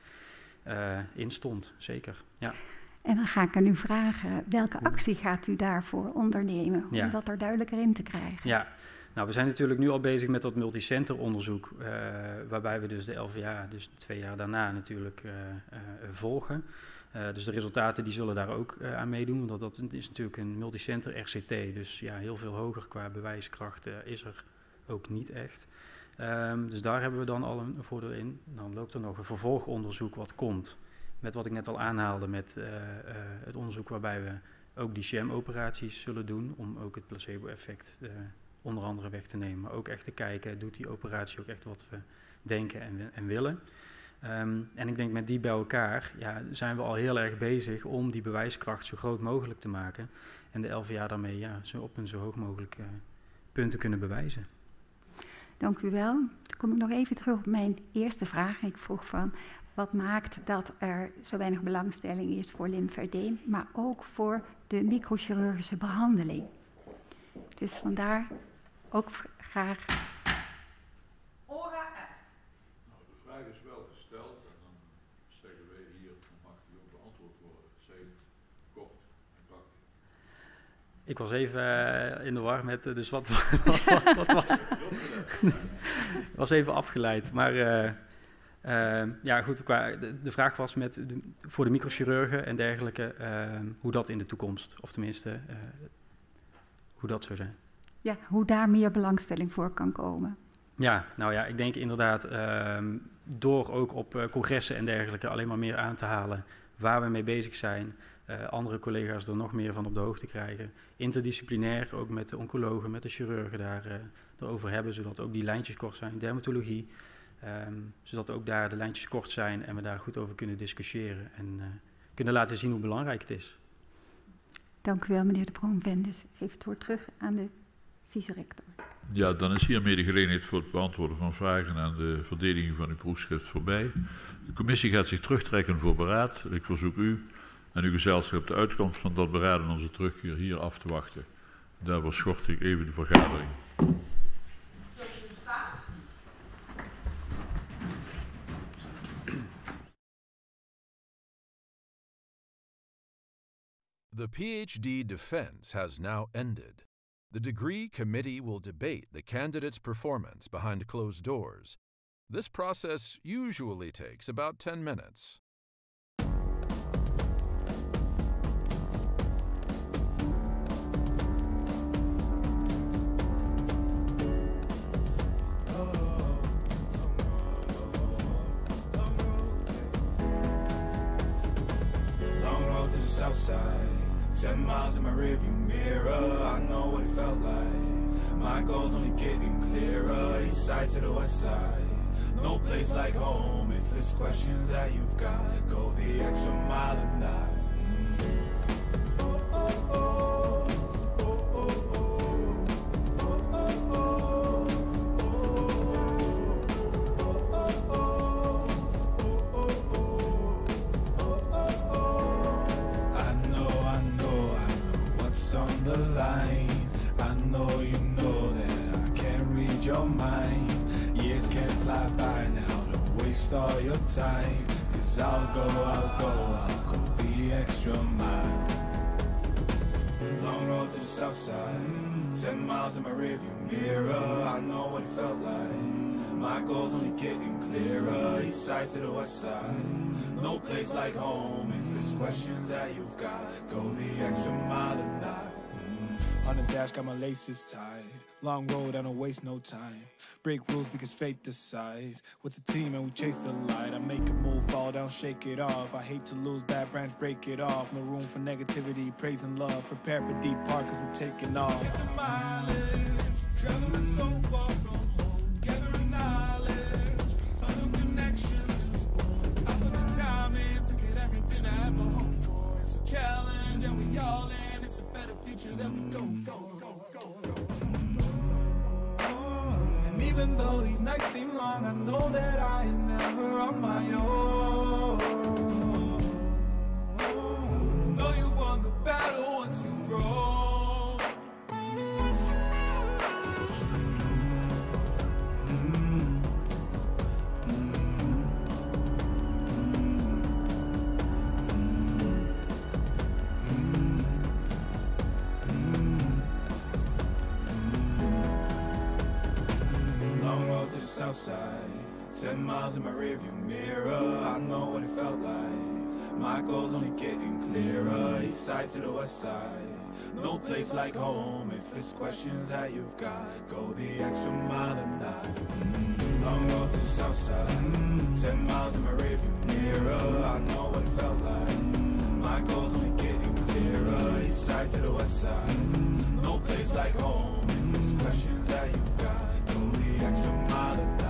uh, in stond. Zeker, ja. En dan ga ik aan u vragen, welke actie gaat u daarvoor ondernemen om ja. dat er duidelijker in te krijgen? Ja, nou, we zijn natuurlijk nu al bezig met dat multicenter onderzoek, uh, waarbij we dus de L V A, dus twee jaar daarna natuurlijk uh, uh, volgen. Uh, dus de resultaten die zullen daar ook uh, aan meedoen, want dat is natuurlijk een multicenter R C T, dus ja, heel veel hoger qua bewijskracht uh, is er ook niet echt. Um, dus daar hebben we dan al een voordeel in. Dan loopt er nog een vervolgonderzoek wat komt. Met wat ik net al aanhaalde, met uh, uh, het onderzoek waarbij we ook die sham-operaties zullen doen, om ook het placebo-effect uh, onder andere weg te nemen. Maar ook echt te kijken, doet die operatie ook echt wat we denken en, en willen. Um, en ik denk met die bij elkaar ja, zijn we al heel erg bezig om die bewijskracht zo groot mogelijk te maken. En de L V A daarmee ja, zo op een zo hoog mogelijk uh, punt te kunnen bewijzen. Dank u wel. Dan kom ik nog even terug op mijn eerste vraag. Ik vroeg van... Wat maakt dat er zo weinig belangstelling is voor lymfoedeem, maar ook voor de microchirurgische behandeling? Dus vandaar ook graag... Ora est. Nou, de vraag is wel gesteld en dan zeggen wij hier, dan mag die ook beantwoord worden. Zeg kort en praktisch. Ik was even uh, in de war met, uh, dus wat, wat, wat, wat was... Ik was even afgeleid, maar... Uh, Uh, ja, goed, qua, de, de vraag was met de, voor de microchirurgen en dergelijke, uh, hoe dat in de toekomst, of tenminste, uh, hoe dat zou zijn. Ja, hoe daar meer belangstelling voor kan komen. Ja, nou ja, ik denk inderdaad, uh, door ook op uh, congressen en dergelijke alleen maar meer aan te halen waar we mee bezig zijn, uh, andere collega's er nog meer van op de hoogte krijgen, interdisciplinair, ook met de oncologen, met de chirurgen daar uh, erover hebben, zodat ook die lijntjes kort zijn, dermatologie. Um, zodat ook daar de lijntjes kort zijn en we daar goed over kunnen discussiëren en uh, kunnen laten zien hoe belangrijk het is. Dank u wel, meneer de Bron-Vendes. Geef het woord terug aan de vice-rector. Ja, dan is hiermee de gelegenheid voor het beantwoorden van vragen aan de verdediging van uw proefschrift voorbij. De commissie gaat zich terugtrekken voor beraad. Ik verzoek u en uw gezelschap de uitkomst van dat beraad en onze terugkeer hier af te wachten. Daarvoor schort ik even de vergadering. The PhD defense has now ended. The degree committee will debate the candidate's performance behind closed doors. This process usually takes about ten minutes. Long road to the south side. Seven miles in my rearview mirror, I know what it felt like. My goals only getting clearer, east side to the west side. No place like home, if it's questions that you've got, go the extra mile and die. Time, cause I'll go, I'll go, I'll go the extra mile. Long road to the south side, seven miles in my rearview mirror, I know what it felt like. My goals only getting clearer, east side to the west side. No place like home, if it's questions that you've got, go the extra mile and die. On the dash, got my laces tied. Long road, I don't waste no time. Break rules because fate decides. With the team and we chase the light. I make a move, fall down, shake it off. I hate to lose, bad branch, break it off. No room for negativity, praise and love. Prepare for deep park cause we're taking off. Hit the mileage, traveling so far from home. Gathering knowledge, other connections. I put the time in, to get everything I ever hoped for. It's a challenge and we all in, it's a better future. future that we go for. And even though these nights seem long, I know that I am never on my own. Know you won the battle once you grow. Outside, ten miles in my rearview mirror, I know what it felt like. My goals only getting clearer. East side to the west side, no place like home. If it's questions that you've got, go the extra mile and not. Long road to the south side, ten miles in my rearview mirror, I know what it felt like. My goals only getting clearer. East side to the west side, no place like home. If it's questions that you've got, go the extra mile and not.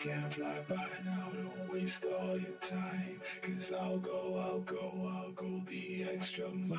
Can't fly by now, don't waste all your time. Cause I'll go, I'll go, I'll go the extra mile.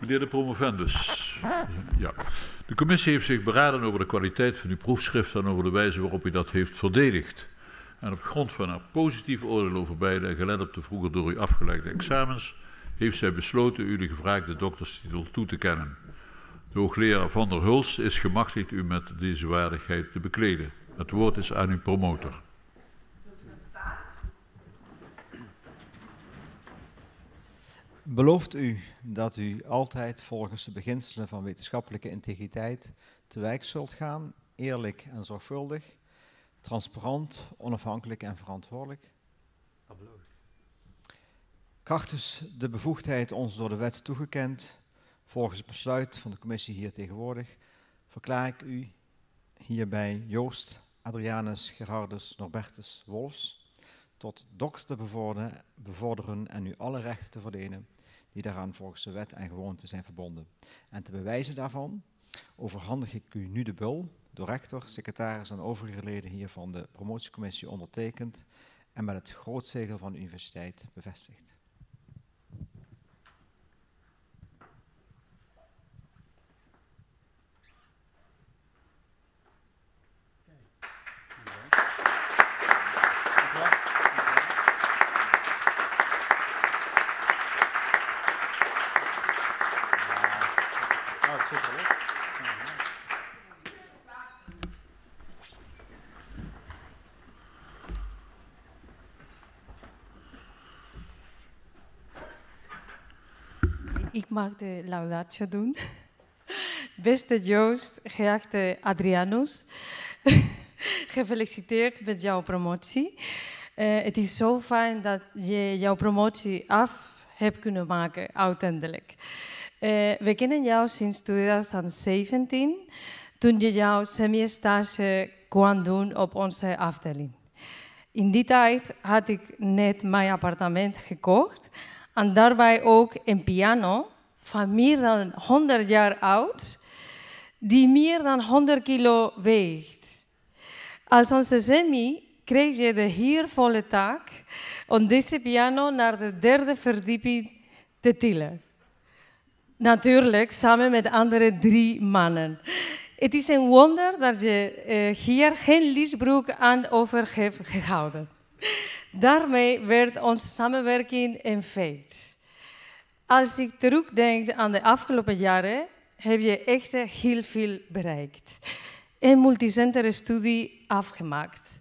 Meneer de promovendus. Ja. De commissie heeft zich beraden over de kwaliteit van uw proefschrift en over de wijze waarop u dat heeft verdedigd. En op grond van haar positief oordeel over beide en gelet op de vroeger door u afgelegde examens, heeft zij besloten u de gevraagde dokterstitel toe te kennen. De hoogleraar Van der Hulst is gemachtigd u met deze waardigheid te bekleden. Het woord is aan uw promotor. Belooft u dat u altijd volgens de beginselen van wetenschappelijke integriteit te werk zult gaan, eerlijk en zorgvuldig, transparant, onafhankelijk en verantwoordelijk? Dat beloof ik. Krachtens de bevoegdheid ons door de wet toegekend, volgens het besluit van de commissie hier tegenwoordig, verklaar ik u hierbij Joost Adrianus Gerhardus Norbertus Wolfs tot dokter te bevorderen, bevorderen en u alle rechten te verdelen die daaraan volgens de wet en gewoonte zijn verbonden. En te bewijzen daarvan overhandig ik u nu de bul, door rector, secretaris en overige leden hier van de promotiecommissie ondertekend en met het grootzegel van de universiteit bevestigd. Ik mag de laudatio doen. Beste Joost, geachte Adrianus, gefeliciteerd met jouw promotie. Uh, het is zo fijn dat je jouw promotie af hebt kunnen maken, uiteindelijk. Uh, we kennen jou sinds twintig zeventien, toen je jouw semi-stage kwam doen op onze afdeling. In die tijd had ik net mijn appartement gekocht en daarbij ook een piano van meer dan honderd jaar oud, die meer dan honderd kilo weegt. Als onze semi kreeg je de heervolle taak om deze piano naar de derde verdieping te tillen. Natuurlijk samen met andere drie mannen. Het is een wonder dat je eh, hier geen liesbroek aan over hebt gehouden. Daarmee werd onze samenwerking een feit. Als ik terugdenk aan de afgelopen jaren, heb je echt heel veel bereikt. Een multicenter studie afgemaakt.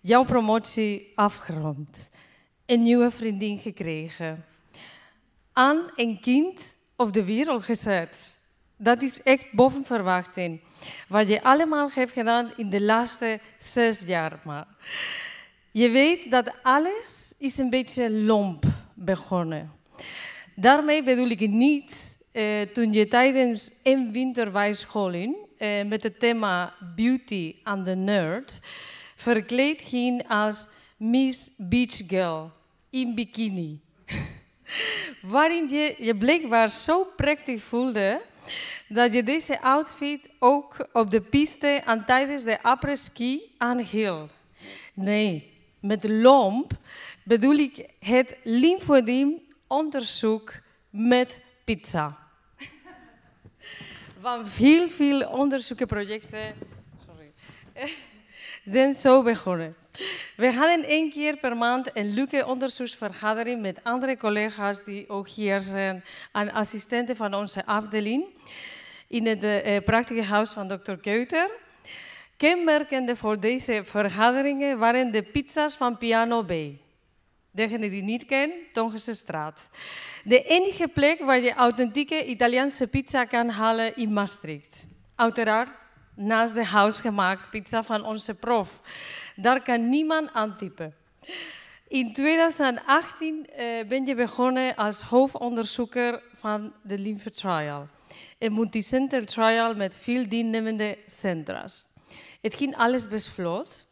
Jouw promotie afgerond. Een nieuwe vriendin gekregen. Aan een kind op de wereld gezet. Dat is echt boven verwachting. Wat je allemaal hebt gedaan in de laatste zes jaar maar. Je weet dat alles is een beetje lomp begonnen. Daarmee bedoel ik niet eh, toen je tijdens een winterbijscholing eh, met het thema Beauty and the Nerd verkleed ging als Miss Beach Girl in bikini. Waarin je je blijkbaar zo prachtig voelde dat je deze outfit ook op de piste en tijdens de après-ski aanhield. Nee. Met lomp bedoel ik het lymfoediemonderzoek met pizza. Want heel veel onderzoekenprojecten sorry, zijn zo begonnen. We hadden één keer per maand een leuke onderzoeksvergadering met andere collega's die ook hier zijn en assistenten van onze afdeling in het eh, prachtige huis van dokter Keuter. Kenmerkende voor deze vergaderingen waren de pizza's van Piano B. Degene die niet kent, Tongese straat. De enige plek waar je authentieke Italiaanse pizza kan halen in Maastricht. Uiteraard naast de huisgemaakte pizza van onze prof. Daar kan niemand aan typen. In twintig achttien ben je begonnen als hoofdonderzoeker van de LymphTrial. Een multicenter trial met veel deelnemende centra's. Het ging alles best vlot.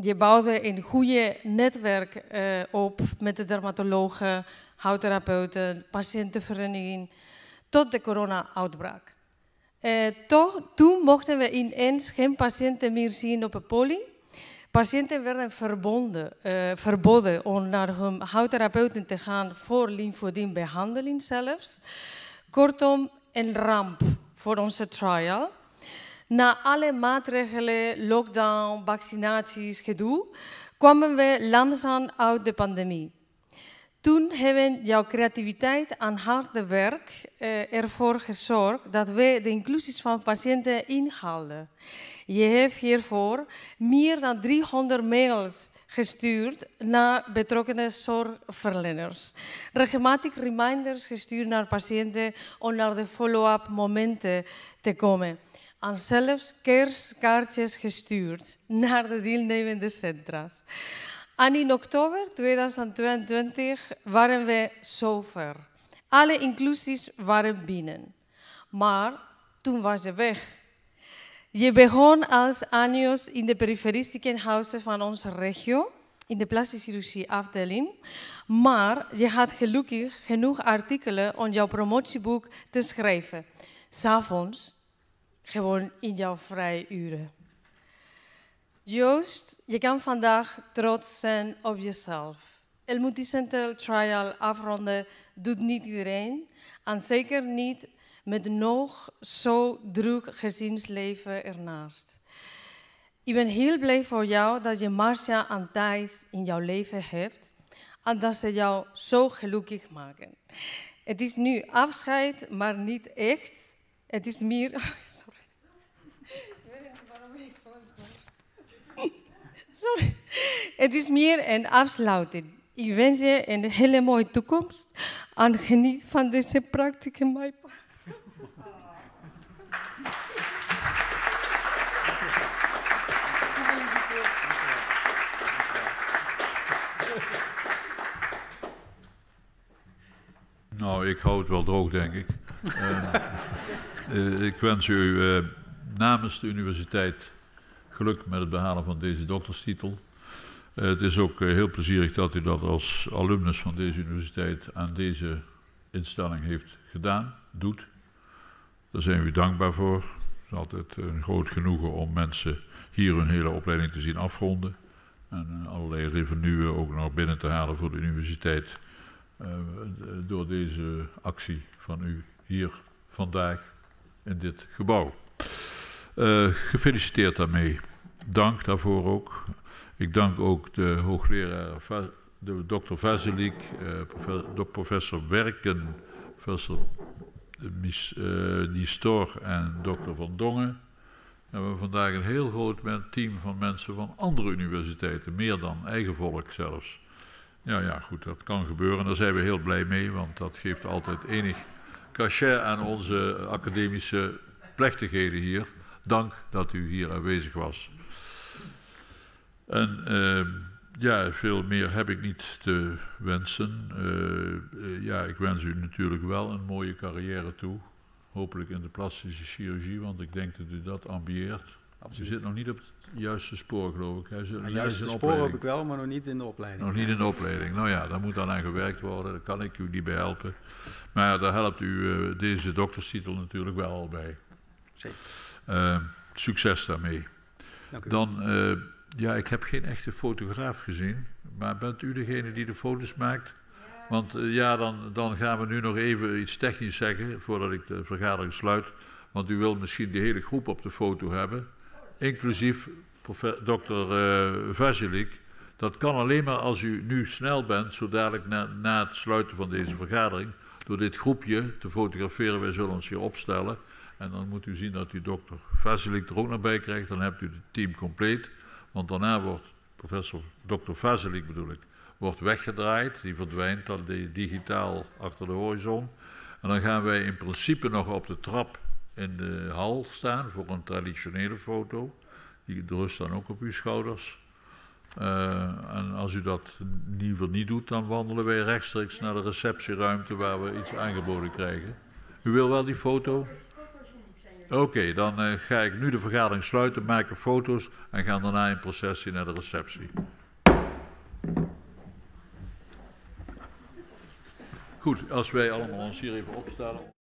Je bouwde een goede netwerk eh, op met de dermatologen, huidtherapeuten, patiëntenvereniging, tot de corona-uitbraak. Eh, toch, toen mochten we ineens geen patiënten meer zien op een poli, Patiënten werden verbonden, uh, verboden om naar hun huidtherapeuten te gaan voor lymfodeembehandeling zelfs. Kortom, een ramp voor onze trial. Na alle maatregelen, lockdown, vaccinaties, gedoe, kwamen we langzaam uit de pandemie. Toen hebben jouw creativiteit en harde werk eh, ervoor gezorgd dat we de inclusies van patiënten inhaalden. Je hebt hiervoor meer dan driehonderd mails gestuurd naar betrokken zorgverleners. Regelmatig reminders gestuurd naar patiënten om naar de follow-up momenten te komen. En zelfs kerstkaartjes gestuurd naar de deelnemende centra's. En in oktober tweeduizend tweeëntwintig waren we zover. Alle inclusies waren binnen. Maar toen was je weg. Je begon als anio's in de periferie ziekenhuizen van onze regio, in de plastische chirurgie afdeling. Maar je had gelukkig genoeg artikelen om jouw promotieboek te schrijven. 's Avonds, gewoon in jouw vrije uren. Joost, je kan vandaag trots zijn op jezelf. Een multicenter trial afronden doet niet iedereen. En zeker niet met nog zo druk gezinsleven ernaast. Ik ben heel blij voor jou dat je Marcia en Thijs in jouw leven hebt. En dat ze jou zo gelukkig maken. Het is nu afscheid, maar niet echt. Het is meer... Sorry. Sorry. Het is meer een afsluiting. Ik wens je een hele mooie toekomst en geniet van deze praktische mij. Nou, ik hou het wel droog, denk ik. uh, uh, ik wens u uh, namens de universiteit geluk met het behalen van deze dokterstitel. Uh, het is ook uh, heel plezierig dat u dat als alumnus van deze universiteit aan deze instelling heeft gedaan, doet. Daar zijn we u dankbaar voor. Het is altijd een groot genoegen om mensen hier hun hele opleiding te zien afronden. En uh, allerlei revenuen ook nog binnen te halen voor de universiteit. Uh, door deze actie van u hier vandaag in dit gebouw. Uh, gefeliciteerd daarmee. Dank daarvoor ook. Ik dank ook de hoogleraar, de dokter Vasilic, uh, professor Werker, professor Nistor en dokter Van Dongen. We hebben vandaag een heel groot team van mensen van andere universiteiten, meer dan eigen volk zelfs. Ja, ja, goed, dat kan gebeuren. Daar zijn we heel blij mee, want dat geeft altijd enig cachet aan onze academische plechtigheden hier. Dank dat u hier aanwezig was. En uh, ja, veel meer heb ik niet te wensen. Uh, uh, ja, ik wens u natuurlijk wel een mooie carrière toe. Hopelijk in de plastische chirurgie, want ik denk dat u dat ambieert. Absoluut. U zit nog niet op het juiste spoor, geloof ik. Het nou, juiste spoor opleiding. Heb ik wel, maar nog niet in de opleiding. Nog niet in de opleiding. Nou ja, daar moet dan aan gewerkt worden. Daar kan ik u niet bij helpen. Maar daar helpt u uh, deze dokterstitel natuurlijk wel al bij. Zeker. Uh, succes daarmee. Dank u. Dan, uh, ja, ik heb geen echte fotograaf gezien, maar bent u degene die de foto's maakt? Want uh, ja, dan, dan gaan we nu nog even iets technisch zeggen voordat ik de vergadering sluit. Want u wil misschien de hele groep op de foto hebben, inclusief dokter uh, Vasilic. Dat kan alleen maar als u nu snel bent, zo dadelijk na, na het sluiten van deze vergadering, door dit groepje te fotograferen. Wij zullen ons hier opstellen. En dan moet u zien dat u dokter Vasilic er ook nog bij krijgt. Dan hebt u het team compleet. Want daarna wordt professor dokter Vasilic, bedoel ik, wordt weggedraaid. Die verdwijnt dan digitaal achter de horizon. En dan gaan wij in principe nog op de trap in de hal staan voor een traditionele foto. Die rust dan ook op uw schouders. Uh, en als u dat liever niet doet, dan wandelen wij rechtstreeks naar de receptieruimte waar we iets aangeboden krijgen. U wil wel die foto? Oké, okay, dan uh, ga ik nu de vergadering sluiten, maken foto's en gaan daarna in processie naar de receptie. Goed, als wij allemaal ons hier even opstellen.